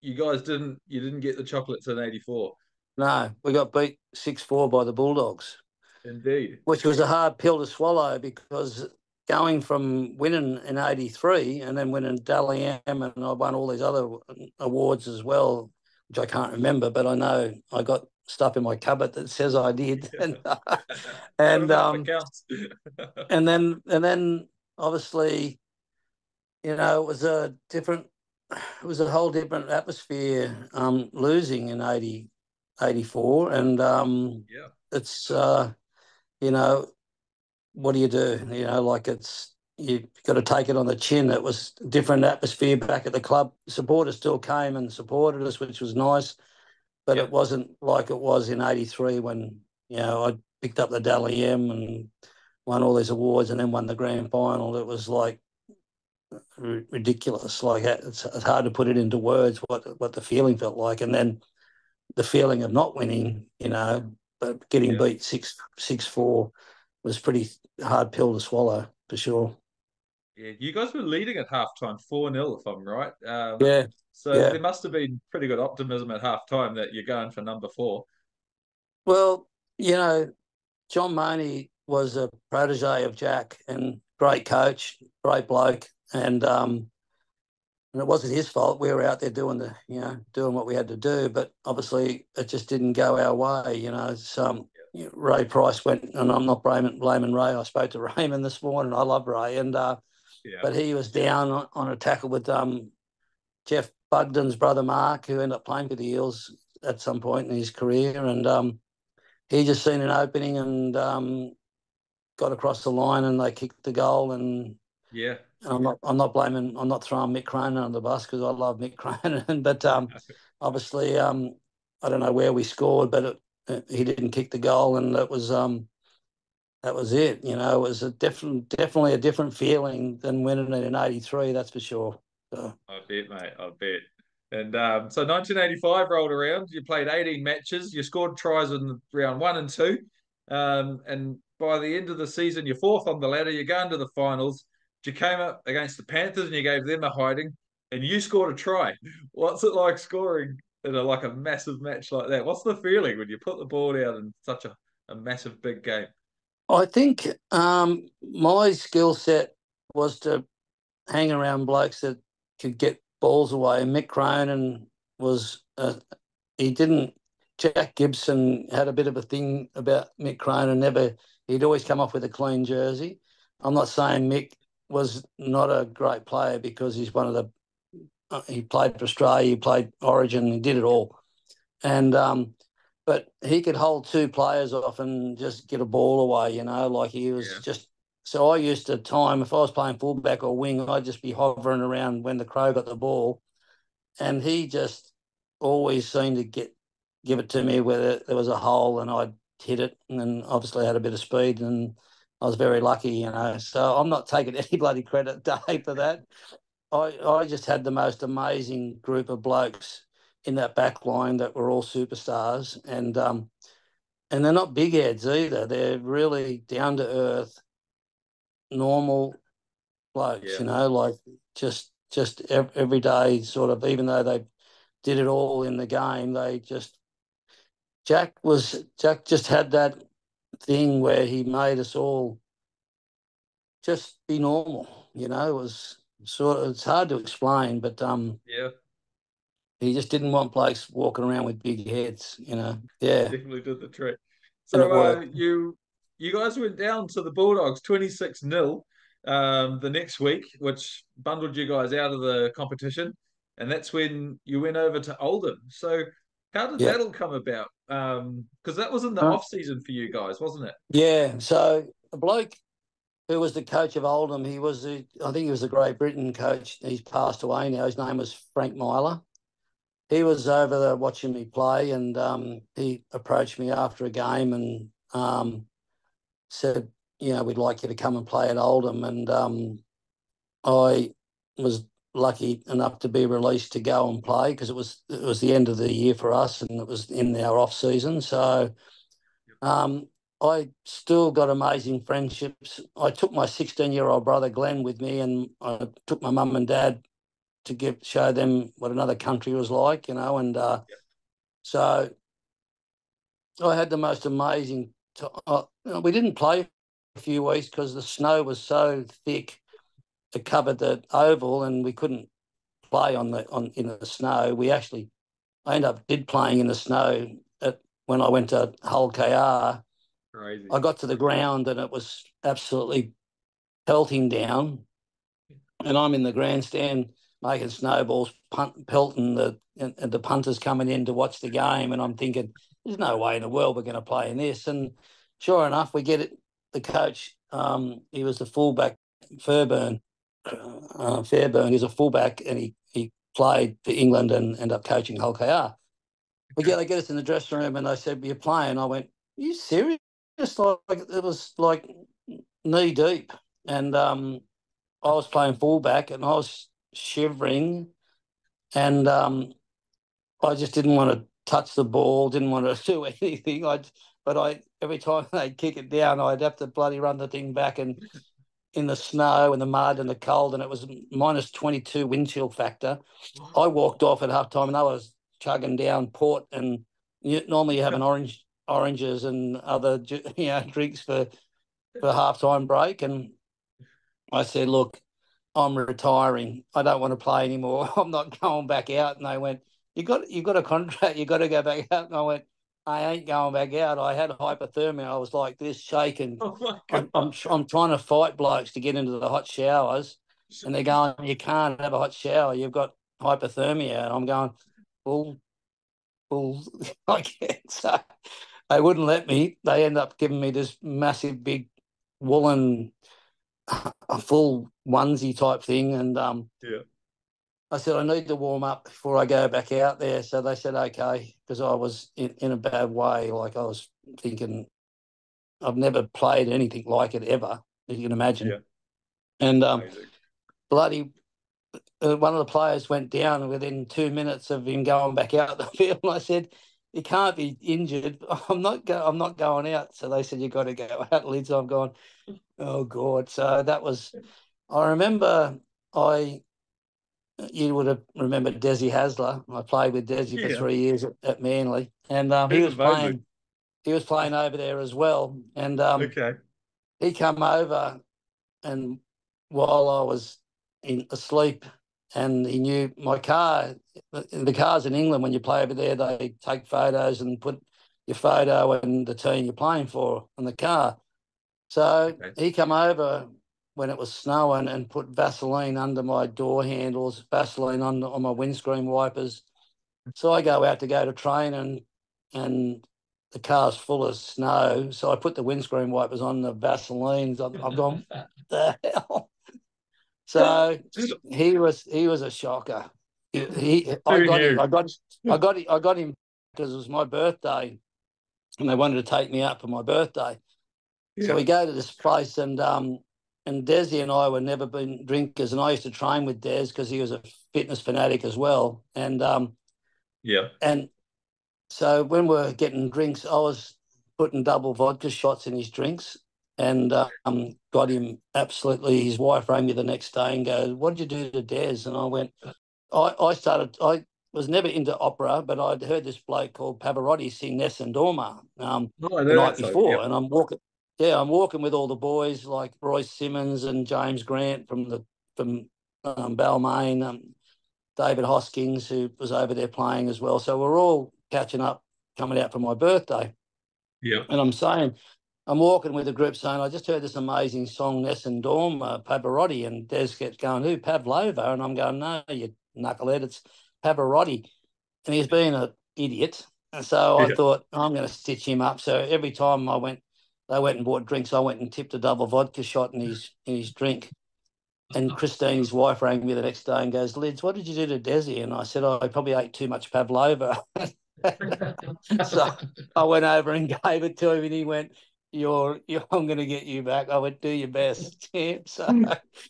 you guys didn't, you didn't get the chocolates in eighty-four. No, we got beat six four by the Bulldogs. Indeed. Which was a hard pill to swallow because going from winning in eighty-three and then winning Dally M and I won all these other awards as well, which I can't remember, but I know I got stuff in my cupboard that says I did. Yeah. and uh, and, um, and, then, and then obviously, you know, it was a different, it was a whole different atmosphere um, losing in eighty-four and um yeah. it's uh you know, what do you do? You know, like it's you've got to take it on the chin. It was a different atmosphere back at the club. Supporters still came and supported us, which was nice, but yeah. it wasn't like it was in eighty-three when, you know, I picked up the Dally M and won all these awards and then won the grand final. It was like r- ridiculous. Like it's, it's hard to put it into words what what the feeling felt like. And then the feeling of not winning, you know, but getting yeah. beat six six four was pretty hard pill to swallow for sure. Yeah, you guys were leading at halftime four nil, if I'm right. Um, yeah. So yeah. there must have been pretty good optimism at halftime that you're going for number four. Well, you know, John Monie was a protege of Jack and great coach, great bloke. And um, and it wasn't his fault. We were out there doing the, you know, doing what we had to do, but obviously it just didn't go our way. You know, some you know, Ray Price went, and I'm not blaming, blaming Ray. I spoke to Raymond this morning. I love Ray, and uh, yeah. but he was down on, on a tackle with um, Jeff Bugden's brother Mark, who ended up playing for the Eels at some point in his career, and um, he just seen an opening and um, got across the line, and they kicked the goal, and yeah. And I'm not. I'm not blaming. I'm not throwing Mick Cronin under the bus because I love Mick Cronin. But um, obviously, um, I don't know where we scored, but it, it, he didn't kick the goal, and that was um, that was it. You know, it was a different, definitely a different feeling than winning it in eighty-three. That's for sure. So. I bet, mate. I bet. And um, so nineteen eighty-five rolled around. You played eighteen matches. You scored tries in round one and two. Um, and by the end of the season, you're fourth on the ladder. You're going to the finals. You came up against the Panthers and you gave them a hiding, and you scored a try. What's it like scoring in a, like a massive match like that? What's the feeling when you put the ball out in such a, a massive big game? I think um, my skill set was to hang around blokes that could get balls away. And Mick Cronin was uh, he didn't. Jack Gibson had a bit of a thing about Mick Cronin. Never he'd always come off with a clean jersey. I'm not saying Mick was not a great player because he's one of the uh, he played for Australia, he played Origin, he did it all, and um, but he could hold two players off and just get a ball away, you know, like he was yeah. just. So I used to time if I was playing fullback or wing, I'd just be hovering around when the Crow got the ball, and he just always seemed to get give it to me where there was a hole, and I'd hit it, and then obviously I had a bit of speed and. I was very lucky, you know, so I'm not taking any bloody credit, Dave, for that. I, I just had the most amazing group of blokes in that back line that were all superstars, and um, and they're not big heads either. They're really down-to-earth, normal blokes, yeah. you know, like just just ev- every day sort of, even though they did it all in the game, they just – Jack was – Jack just had that – thing where he made us all just be normal, you know. It was sort of, it's hard to explain, but um, yeah, he just didn't want blokes walking around with big heads, you know. Yeah, he definitely did the trick. So uh, you you guys went down to the Bulldogs twenty-six nil um, the next week, which bundled you guys out of the competition, and that's when you went over to Oldham. So. How did yeah. that all come about? Because um, that was in the uh, off-season for you guys, wasn't it? Yeah. So a bloke who was the coach of Oldham, he was, the, I think he was the Great Britain coach. He's passed away now. His name was Frank Myler. He was over there watching me play, and um, he approached me after a game and um, said, you know, we'd like you to come and play at Oldham. And um, I was... lucky enough to be released to go and play because it was it was the end of the year for us, and it was in our off season. So um, I still got amazing friendships. I took my sixteen-year-old brother Glenn with me, and I took my mum and dad to give show them what another country was like, you know. And uh, yeah. so I had the most amazing. T- uh, we didn't play a few weeks because the snow was so thick. It covered the oval, and we couldn't play on the on in the snow. We actually, I ended up did playing in the snow at, when I went to Hull K R. Crazy. I got to the ground and it was absolutely pelting down, and I'm in the grandstand making snowballs, punt, pelting the and, and the punters coming in to watch the game, and I'm thinking there's no way in the world we're going to play in this. And sure enough, we get it. The coach, um, he was the fullback, Fairburn. Uh, Fairburn, he's a fullback, and he, he played for England and ended up coaching Hull K R. But yeah, they get us in the dressing room, and they said, "You're playing." I went, "Are you serious?" Like it was like knee deep, and um, I was playing fullback, and I was shivering, and um, I just didn't want to touch the ball, didn't want to do anything. I but I every time they kick it down, I'd have to bloody run the thing back and. In the snow and the mud and the cold, and it was minus twenty-two wind chill factor. I walked off at half time, and I was chugging down port, and you, normally you have an orange oranges and other, you know, drinks for for halftime break. And I said, look, I'm retiring. I don't want to play anymore. I'm not going back out. And they went, you got you got a contract. You got to go back out. And I went, I ain't going back out. I had hypothermia. I was like this, shaking. Oh my God. I'm, I'm I'm trying to fight blokes to get into the hot showers, and they're going, you can't have a hot shower. You've got hypothermia. And I'm going, well, well, I can't. So they wouldn't let me. They end up giving me this massive, big, woolen, a full onesie type thing, and um, yeah. I said, I need to warm up before I go back out there. So they said, okay, because I was in, in a bad way. Like, I was thinking, I've never played anything like it ever, as you can imagine. Yeah. And um, bloody, uh, one of the players went down within two minutes of him going back out the field. And I said, you can't be injured. I'm not go- I'm not going out. So they said, you've got to go out, Lids. I'm going, oh, God. So that was, I remember I, you would have remembered Desi Hasler. I played with Desi yeah. for three years at, at Manly, and um, he was amazing. playing. He was playing over there as well, and um, okay, he came over, and while I was in asleep, and he knew my car. The cars in England, when you play over there, they take photos and put your photo and the team you're playing for on the car. So okay. he came over when it was snowing and put Vaseline under my door handles, Vaseline on, on my windscreen wipers. So I go out to go to train, and and the car's full of snow. So I put the windscreen wipers on, the Vaseline's. I've, I've gone, what the hell? So he was he was a shocker. He, he I got him, I got I got I got him because it was my birthday, and they wanted to take me out for my birthday. Yeah. So we go to this place, and um. And Desi and I were never been drinkers, and I used to train with Des because he was a fitness fanatic as well. And um, yeah. And so when we were getting drinks, I was putting double vodka shots in his drinks, and um, got him absolutely. His wife rang me the next day and goes, "What did you do to Des?" And I went, "I I started. I was never into opera, but I'd heard this bloke called Pavarotti sing Nessun Dorma um, oh, the night before, so, yeah. and I'm walking." Yeah, I'm walking with all the boys like Roy Simmons and James Grant from the from um, Balmain, um, David Hoskins, who was over there playing as well. So we're all catching up, coming out for my birthday. Yeah. And I'm saying, I'm walking with a group saying, I just heard this amazing song, Nessun Dorma, Pavarotti, and Des gets going, who, Pavlova? And I'm going, no, you knucklehead, it's Pavarotti. And he's being an idiot. And so yeah. I thought, I'm going to stitch him up. So every time I went, They went and bought drinks. I went and tipped a double vodka shot in his in his drink. And Christine, his wife, rang me the next day and goes, Lids, what did you do to Desi? And I said, oh, I probably ate too much pavlova. So I went over and gave it to him, and he went, You're, you're I'm going to get you back. I went, do your best. Yeah, so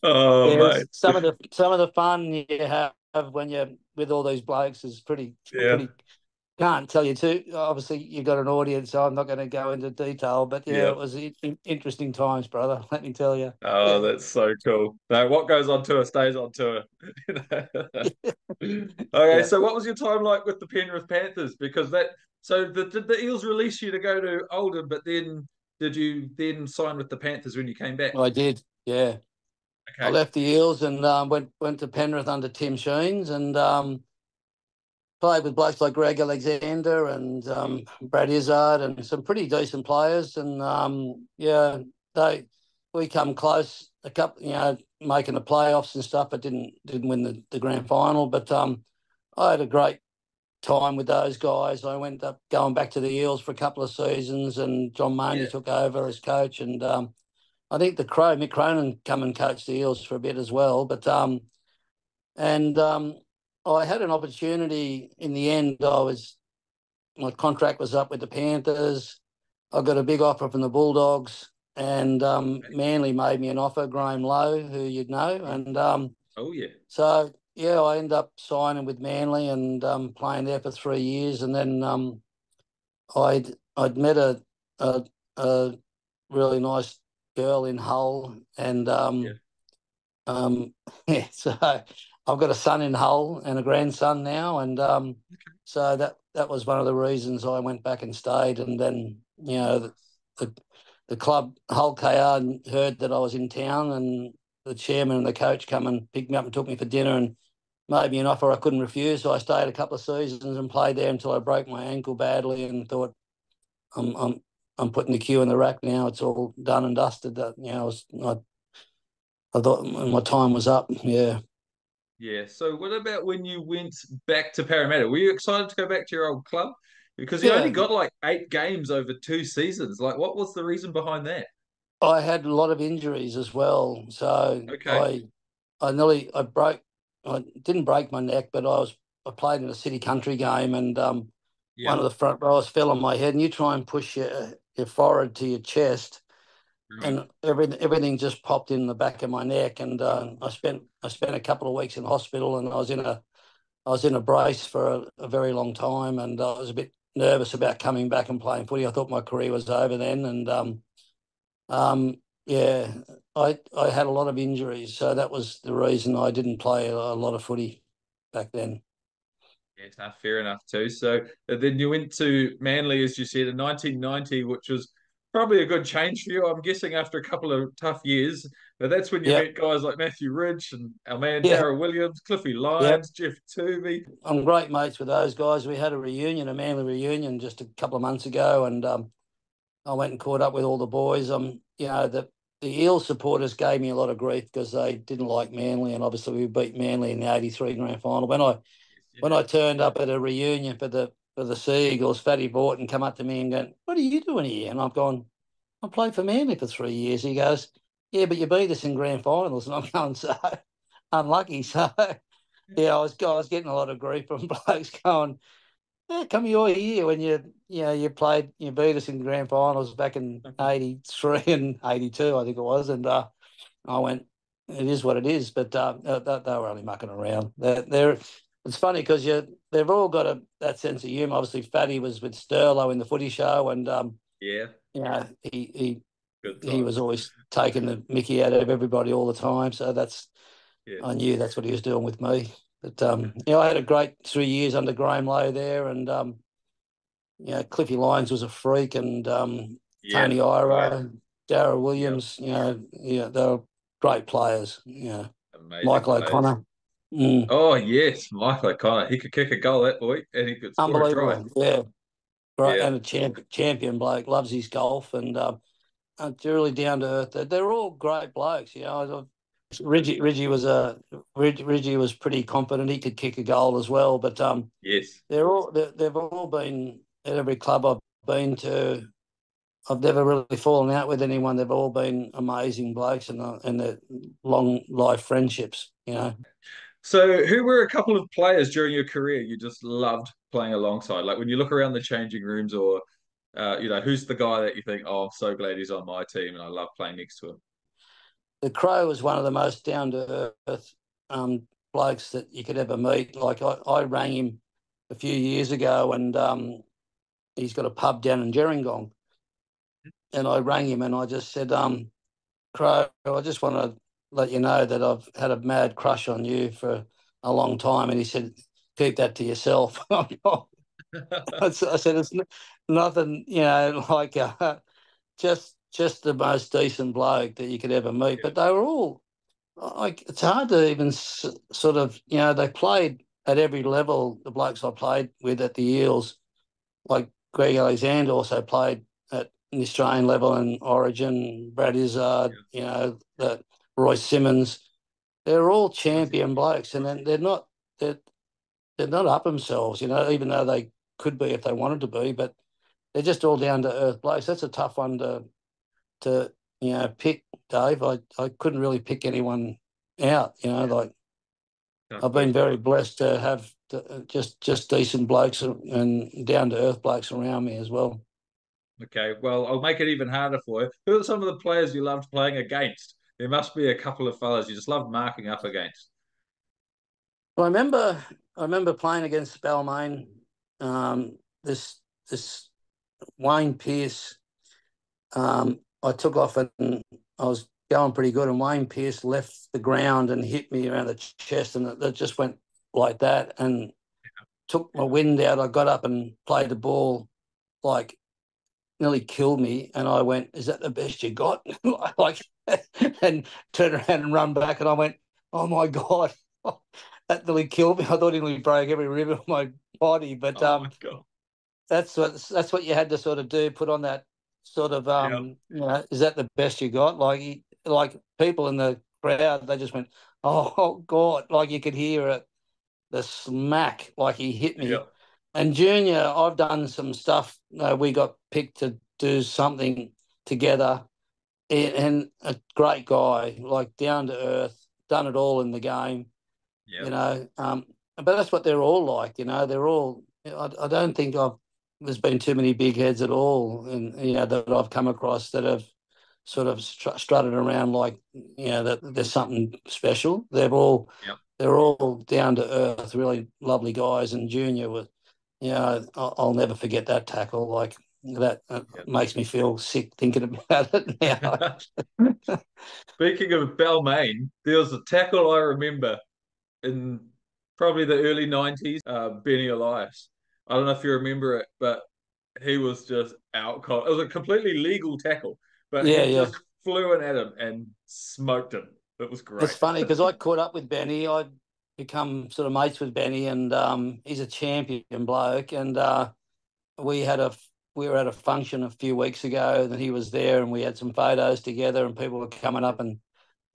oh, yeah, mate. some of the some of the fun you have when you're with all these blokes is pretty yeah. pretty Can't tell you too. Obviously, you've got an audience, so I'm not going to go into detail. But, yeah, yeah. it was in- interesting times, brother, let me tell you. Oh, that's so cool. No, what goes on tour stays on tour. Okay, yeah. So what was your time like with the Penrith Panthers? Because that – so the, did the Eels release you to go to Oldham, but then did you then sign with the Panthers when you came back? I did, yeah. Okay. I left the Eels and um, went, went to Penrith under Tim Sheens and um, – played with blokes like Greg Alexander and um, Brad Izzard and some pretty decent players. And, um, yeah, they we come close a couple, you know, making the playoffs and stuff, but didn't didn't win the, the grand final. But um, I had a great time with those guys. I went up going back to the Eels for a couple of seasons, and John Monie yeah. took over as coach. And um, I think the Crow, Mick Cronin, come and coached the Eels for a bit as well. But, um, and, um, I had an opportunity in the end. I was, my contract was up with the Panthers. I got a big offer from the Bulldogs, and um, Manly made me an offer, Graeme Lowe, who you'd know. And um, oh, yeah. So, yeah, I ended up signing with Manly and um, playing there for three years. And then um, I'd I'd met a, a, a really nice girl in Hull. And, um, yeah. um yeah, so... I've got a son in Hull and a grandson now, and um, okay. so that, that was one of the reasons I went back and stayed. And then, you know, the the, the club, Hull K R, heard that I was in town, and the chairman and the coach come and picked me up and took me for dinner and made me an offer I couldn't refuse. So I stayed a couple of seasons and played there until I broke my ankle badly and thought, I'm I'm I'm putting the cue in the rack now. It's all done and dusted. That, you know, I, was, I, I thought my time was up. Yeah. Yeah. So what about when you went back to Parramatta? Were you excited to go back to your old club? Because you yeah. only got like eight games over two seasons. Like, what was the reason behind that? I had a lot of injuries as well. So okay. I I nearly I broke I didn't break my neck, but I was I played in a city country game, and um yeah. one of the front rowers fell on my head, and you try and push your your forehead to your chest. And everything, everything just popped in the back of my neck, and uh, I spent I spent a couple of weeks in hospital, and I was in a I was in a brace for a, a very long time, and I was a bit nervous about coming back and playing footy. I thought my career was over then, and um, um, yeah, I I had a lot of injuries, so that was the reason I didn't play a lot of footy back then. Yeah, fair enough too. So then you went to Manly, as you said, in nineteen ninety, which was probably a good change for you, I'm guessing, after a couple of tough years. But that's when you yep. met guys like Matthew Ridge and our man yep. Daryl Williams, Cliffy Lyons, yep. Jeff Toovey. I'm great mates with those guys. We had a reunion, a Manly reunion, just a couple of months ago, and um, I went and caught up with all the boys. Um, you know, the the Eels supporters gave me a lot of grief because they didn't like Manly, and obviously we beat Manly in the eighty-three grand final. When I yeah. when I turned up at a reunion for the for the Seagulls, Fatty Vautin come up to me and going, "What are you doing here?" And I've gone, "I played for Manly for three years. He goes, "Yeah, but you beat us in grand finals." And I'm going, so unlucky. So, yeah, I was I was getting a lot of grief from blokes going, "How come you're here when you you know you played you beat us in grand finals back in eighty-three and eighty-two, I think it was?" And uh, I went, "It is what it is." But uh, they, they were only mucking around. They're, they're It's funny because you they've all got a that sense of humour. Obviously, Fatty was with Sterlo in the footy show, and um, yeah, you know, he he he was always taking the mickey out of everybody all the time. So that's yeah. I knew that's what he was doing with me. But um, you know, I had a great three years under Graeme Lowe there, and um, you know, Cliffy Lyons was a freak, and um, yeah. Tony Iro, yeah. Daryl Williams. Yeah. You know, yeah, they were great players. You know, amazing Michael players. O'Connor. Mm. Oh, yes, Michael O'Connor. He could kick a goal, that boy, and he could score a try. Yeah, right, yeah. And a champ, champion bloke, loves his golf, and uh, really down to earth. They're, they're all great blokes, you know. Ridgie, Ridgie was a Ridgie, Ridgie was pretty confident. He could kick a goal as well, but um, yes, they're all they're, they've all been at every club I've been to. I've never really fallen out with anyone. They've all been amazing blokes, and uh, and they're long life friendships, you know. So who were a couple of players during your career you just loved playing alongside? Like when you look around the changing rooms or, uh, you know, who's the guy that you think, oh, I'm so glad he's on my team and I love playing next to him? The Crow was one of the most down-to-earth um, blokes that you could ever meet. Like I, I rang him a few years ago, and um, he's got a pub down in Gerringong. And I rang him and I just said, um, Crow, I just want to let you know that I've had a mad crush on you for a long time. And he said, keep that to yourself. I said, it's nothing, you know, like uh, just just the most decent bloke that you could ever meet. Yeah. But they were all, like, it's hard to even s- sort of, you know, they played at every level, the blokes I played with at the Eels. Like Greg Alexander also played at the Australian level and Origin, Brad Izzard, yeah. you know, the Roy Simmons, they're all champion blokes, and then they're not they're, they're not up themselves, you know, even though they could be if they wanted to be, but they're just all down to earth blokes. That's a tough one to to you know pick, Dave. I, I couldn't really pick anyone out, you know, like I've been very blessed to have to, just just decent blokes and down to earth blokes around me as well. Okay, well, I'll make it even harder for you. Who are some of the players you loved playing against? There must be a couple of fellas you just loved marking up against. Well, I remember, I remember playing against Balmain. Um, this this Wayne Pearce, um, I took off and I was going pretty good, and Wayne Pearce left the ground and hit me around the chest, and it, it just went like that and took my wind out. I got up and played the ball, like nearly killed me, and I went, is that the best you got? Like, and turned around and run back, and I went, oh, my God, that nearly killed me. I thought it nearly broke every rib of my body, but oh um, that's what that's what you had to sort of do, put on that sort of, um, yep. you know, is that the best you got? Like, like people in the crowd, they just went, oh, oh God, like you could hear it, the smack, like he hit me. Yep. And Junior, I've done some stuff. Uh, we got picked to do something together, and, and a great guy, like down to earth, done it all in the game, yep. you know. Um, but that's what they're all like, you know. They're all. I, I don't think I've there's been too many big heads at all, and you know that I've come across that have sort of str- strutted around like you know that there's something special. They've all. Yep. They're all down to earth, really lovely guys, and Junior was. Yeah, you know, I'll never forget that tackle. Like that uh, yep. makes me feel sick thinking about it now. Speaking of Balmain, there was a tackle I remember in probably the early nineties. Uh, Benny Elias. I don't know if you remember it, but he was just out cold. It was a completely legal tackle, but yeah, he yeah. just flew in at him and smoked him. It was great. It's funny because I caught up with Benny. I. become sort of mates with Benny, and um, he's a champion bloke. And uh, we had a we were at a function a few weeks ago, and he was there, and we had some photos together. And people were coming up and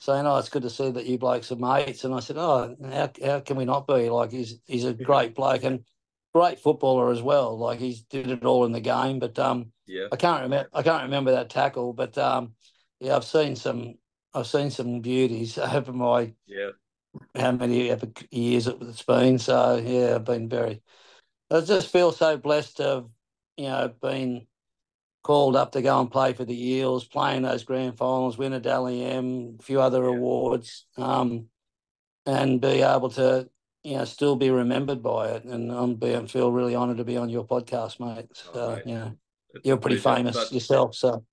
saying, "Oh, it's good to see that you blokes are mates." And I said, "Oh, how how can we not be? Like he's he's a great bloke and great footballer as well. Like he's did it all in the game." But um, yeah, I can't remember I can't remember that tackle. But um, yeah, I've seen some I've seen some beauties over my yeah. how many years it's been. So, yeah, I've been very... I just feel so blessed to have, you know, been called up to go and play for the Eels, playing those grand finals, win a Dally M, a few other yeah. awards, um, and be able to, you know, still be remembered by it. And I'm being, feel really honoured to be on your podcast, mate. So, oh, mate. you know, it's you're pretty famous but... yourself, so...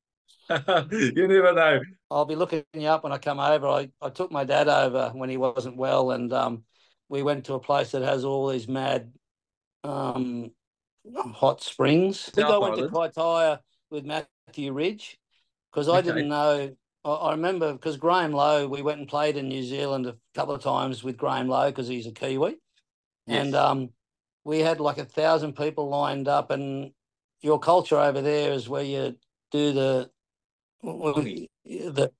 You never know. I'll be looking you up when I come over. I, I took my dad over when he wasn't well, and um, we went to a place that has all these mad um, hot springs. I think no, I went Ireland. to Kaitaia with Matthew Ridge because I okay. didn't know. I, I remember because Graeme Lowe, we went and played in New Zealand a couple of times with Graeme Lowe because he's a Kiwi. Yes. And um, we had like a thousand people lined up, and your culture over there is where you do the... We, the,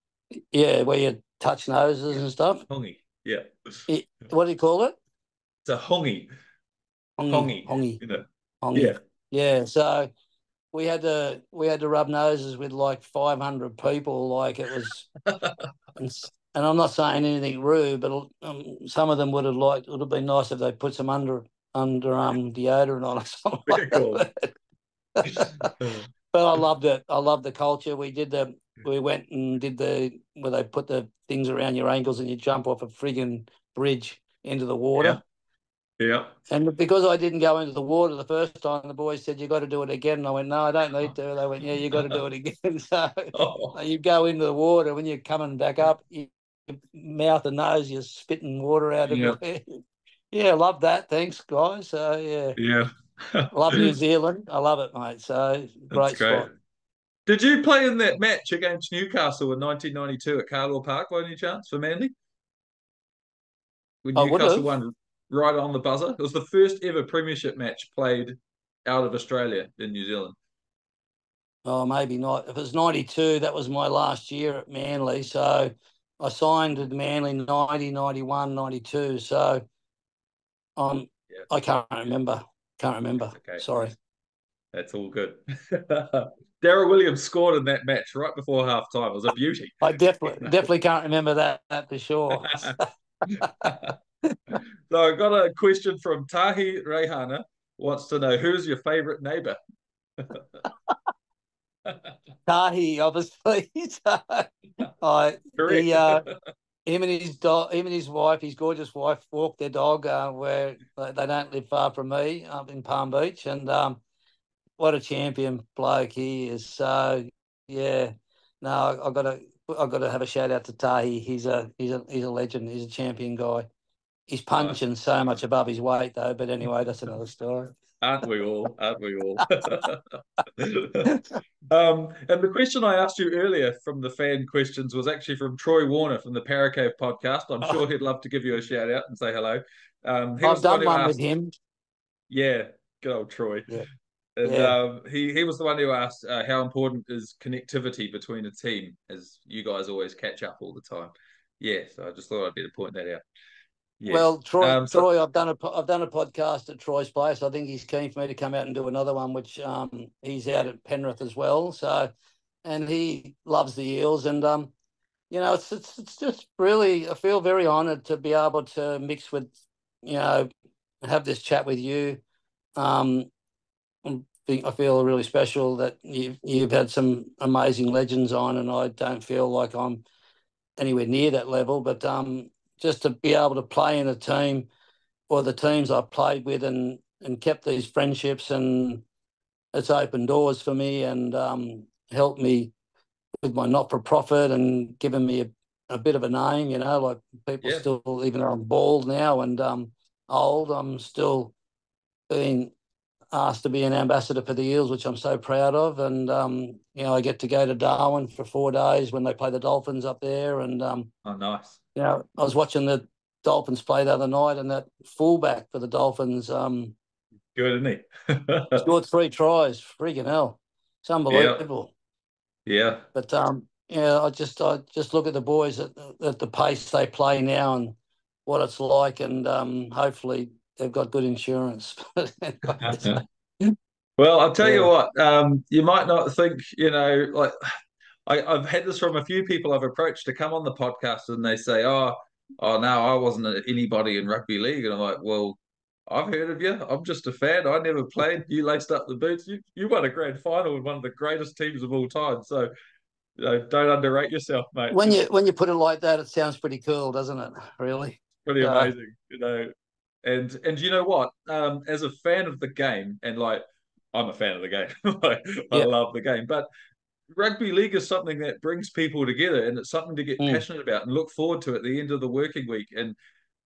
yeah, where you touch noses and stuff. Hongi, yeah. It, what do you call it? It's a hongi. Hongi. Hongi. hongi. You know. hongi. Yeah. Yeah. So we had to we had to rub noses with like five hundred people. Like it was, and, and I'm not saying anything rude, but um, some of them would have liked. It would have been nice if they put some under underarm deodorant on or something. Very like that. Cool. But I loved it. I loved the culture. We did the, we went and did the, where they put the things around your ankles and you jump off a friggin' bridge into the water. Yeah. yeah. And because I didn't go into the water the first time, the boys said, you got to do it again. And I went, no, I don't need to. They went, yeah, you got to do it again. So oh. you go into the water. When you're coming back up, you, your mouth and nose, you're spitting water out of your head. Yeah, love that. Thanks, guys. So, yeah. Yeah. Love New Zealand. I love it, mate. So great, great spot. Did you play in that match against Newcastle in nineteen ninety-two at Carlaw Park by any chance for Manly? When I Newcastle won right on the buzzer. It was the first ever premiership match played out of Australia in New Zealand. Oh, maybe not. If it was ninety-two, that was my last year at Manly. So I signed with Manly ninety, ninety-one, ninety-two. So um, yeah. I can't remember. Can't remember. Okay. Sorry. That's all good. Daryl Williams scored in that match right before half time. It was a beauty. I definitely definitely can't remember that, that for sure. So I got a question from Tahi Rehana, wants to know who's your favourite neighbour? Tahi, obviously. So, I Correct. He, uh, Him and his dog, him and his wife, his gorgeous wife, walk their dog uh, where they don't live far from me, up in Palm Beach. And um, what a champion bloke he is! So yeah, no, I, I got a I've got to have a shout out to Tahi. He's a he's a he's a legend. He's a champion guy. He's punching oh. so much above his weight though. But anyway, that's another story. Aren't we all? Aren't we all? um, and the question I asked you earlier from the fan questions was actually from Troy Warner from the Paracave podcast. I'm sure he'd love to give you a shout out and say hello. Um, he I've done one asked, with him. Yeah, good old Troy. Yeah. And yeah. um, he, he was the one who asked, uh, how important is connectivity between a team, as you guys always catch up all the time? Yeah, so I just thought I'd better point that out. Yes. Well, Troy, um, so... Troy, I've done a I've done a podcast at Troy's place. I think he's keen for me to come out and do another one, which um, he's out at Penrith as well. So, and he loves the Eels, and um, you know, it's it's it's just really, I feel very honoured to be able to mix with, you know, have this chat with you. Um, I feel really special that you've, you've had some amazing legends on, and I don't feel like I'm anywhere near that level. But um, just to be able to play in a team or the teams I've played with and, and kept these friendships, and it's opened doors for me and um, helped me with my not-for-profit and given me a, a bit of a name, you know, like people yeah. still, even though I'm bald now and um, old, I'm still being... asked to be an ambassador for the Eels, which I'm so proud of. And, um, you know, I get to go to Darwin for four days when they play the Dolphins up there. And um, oh, nice. You know, I was watching the Dolphins play the other night, and that fullback for the Dolphins. Um, Good, isn't he? Scored three tries. Freaking hell. It's unbelievable. Yeah. yeah. But, um, you know, I just I just look at the boys at, at the pace they play now and what it's like, and um, hopefully – they've got good insurance. Well, I'll tell yeah. you what, um, you might not think, you know, like I, I've had this from a few people I've approached to come on the podcast, and they say, oh, oh no, I wasn't anybody in rugby league. And I'm like, well, I've heard of you. I'm just a fan. I never played. You laced up the boots. You, you won a grand final with one of the greatest teams of all time. So, you know, don't underrate yourself, mate. When you, when you put it like that, it sounds pretty cool, doesn't it? Really? Pretty uh, amazing, you know. And and you know what? Um, as a fan of the game, and like I'm a fan of the game, like, I yeah. love the game. But rugby league is something that brings people together, and it's something to get mm. passionate about and look forward to at the end of the working week. And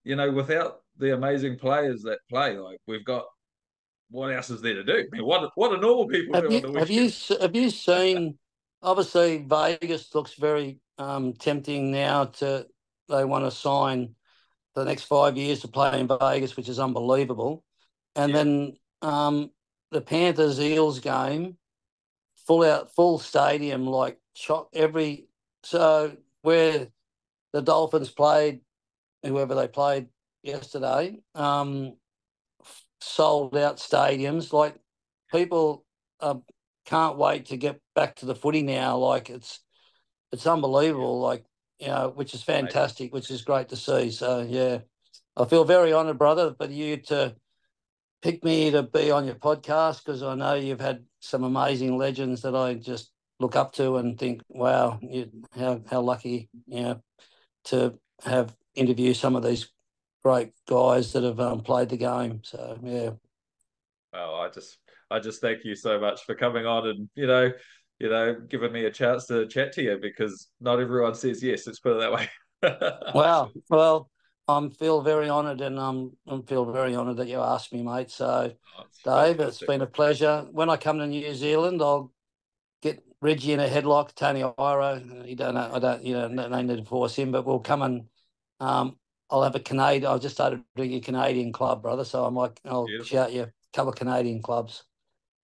you know, without the amazing players that play, like we've got, what else is there to do? I mean, what what do normal people have do? You, on the weekend? Have you have you seen? Obviously, Vegas looks very um, tempting now. To they want to sign. The next five years to play in Vegas, which is unbelievable. And yeah. then um, the Panthers-Eels game, full out, full stadium, like shot every... So where the Dolphins played, whoever they played yesterday, um, sold out stadiums. Like people uh, can't wait to get back to the footy now. Like it's it's unbelievable. Yeah. Like, you know, which is fantastic, which is great to see. So, yeah, I feel very honoured, brother, for you to pick me to be on your podcast, because I know you've had some amazing legends that I just look up to and think, wow, you, how how lucky, you know, to have interviewed some of these great guys that have um, played the game. So, yeah. Well, I just, I just thank you so much for coming on and, you know, you know, giving me a chance to chat to you, because not everyone says yes, let's put it that way. Wow. Well, I um, feel very honoured, and I um, feel very honoured that you asked me, mate. So, oh, it's Dave, fantastic. It's been a pleasure. When I come to New Zealand, I'll get Reggie in a headlock, Tony Iro. You don't know, I don't, you know, no need to force him, but we'll come and um, I'll have a Canadian. I've just started drinking Canadian club, brother. So I might, I'll Beautiful. shout you a couple of Canadian clubs.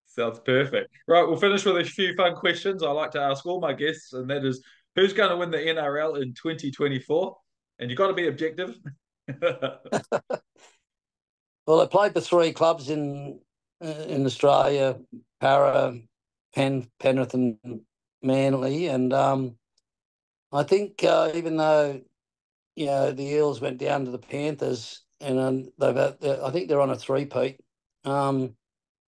Sounds perfect. Right, we'll finish with a few fun questions I like to ask all my guests, and that is, who's going to win the N R L in twenty twenty-four? And you've got to be objective. Well, I played for three clubs in uh, in Australia, Para, Pen, Penrith and Manly. And um, I think uh, even though, you know, the Eels went down to the Panthers, and um, they've had, I think they're on a three-peat. Um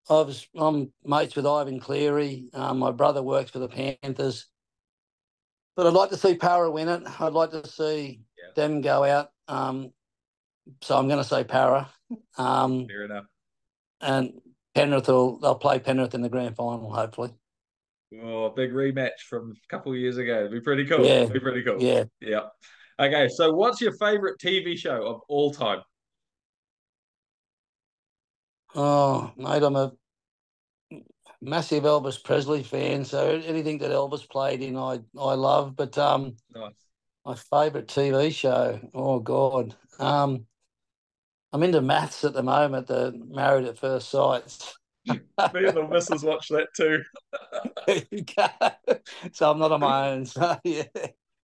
I was, I'm mates with Ivan Cleary. Um, my brother works for the Panthers. But I'd like to see Para win it. I'd like to see yeah. them go out. Um, so I'm going to say Para. Um, Fair enough. And Penrith, will, they'll play Penrith in the grand final, hopefully. Oh, big rematch from a couple of years ago. It'd be pretty cool. Yeah. It'd be pretty cool. Yeah. Yeah. Okay, so what's your favourite T V show of all time? Oh, mate, I'm a massive Elvis Presley fan, so anything that Elvis played in, I I love. But um, nice. My favourite T V show, oh God, um, I'm into maths at the moment. The Married at First Sight. Me and the missus watch that too. There you go. So I'm not on my own. So yeah.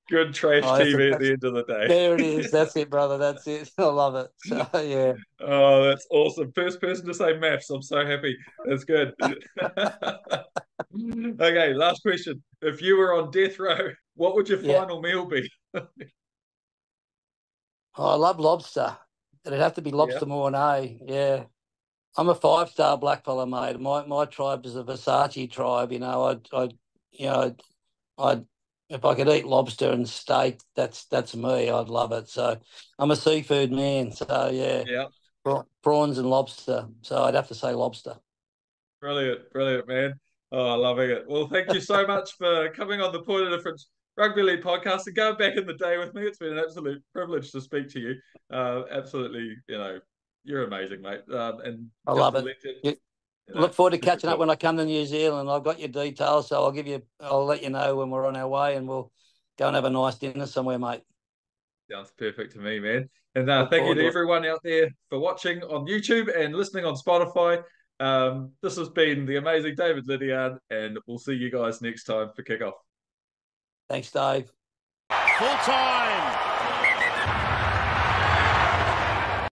Good trash oh, T V at the end of the day. There it is. That's it, brother. That's it. I love it. So, yeah. Oh, that's awesome. First person to say maths. I'm so happy. That's good. Okay, last question. If you were on death row, what would your yeah. final meal be? Oh, I love lobster. It'd have to be lobster yeah. mornay. Yeah. I'm a five-star blackfella, mate. My my tribe is a Versace tribe. You know, I'd, I'd you know, I'd, if I could eat lobster and steak, that's that's me. I'd love it. So I'm a seafood man. So, yeah, yeah. Pra prawns and lobster. So I'd have to say lobster. Brilliant, brilliant, man. Oh, loving it. Well, thank you so much for coming on the Point of Difference Rugby League podcast and going back in the day with me. It's been an absolute privilege to speak to you. Uh, absolutely, you know, you're amazing, mate. Um, and I love it. You, you know, look forward to catching cool. up when I come to New Zealand. I've got your details, so I'll give you. I'll let you know when we're on our way, and we'll go and have a nice dinner somewhere, mate. Sounds perfect to me, man. And uh, thank you to, to everyone out there for watching on YouTube and listening on Spotify. Um, this has been the amazing David Liddiard, and we'll see you guys next time for Kickoff. Thanks, Dave. Full time.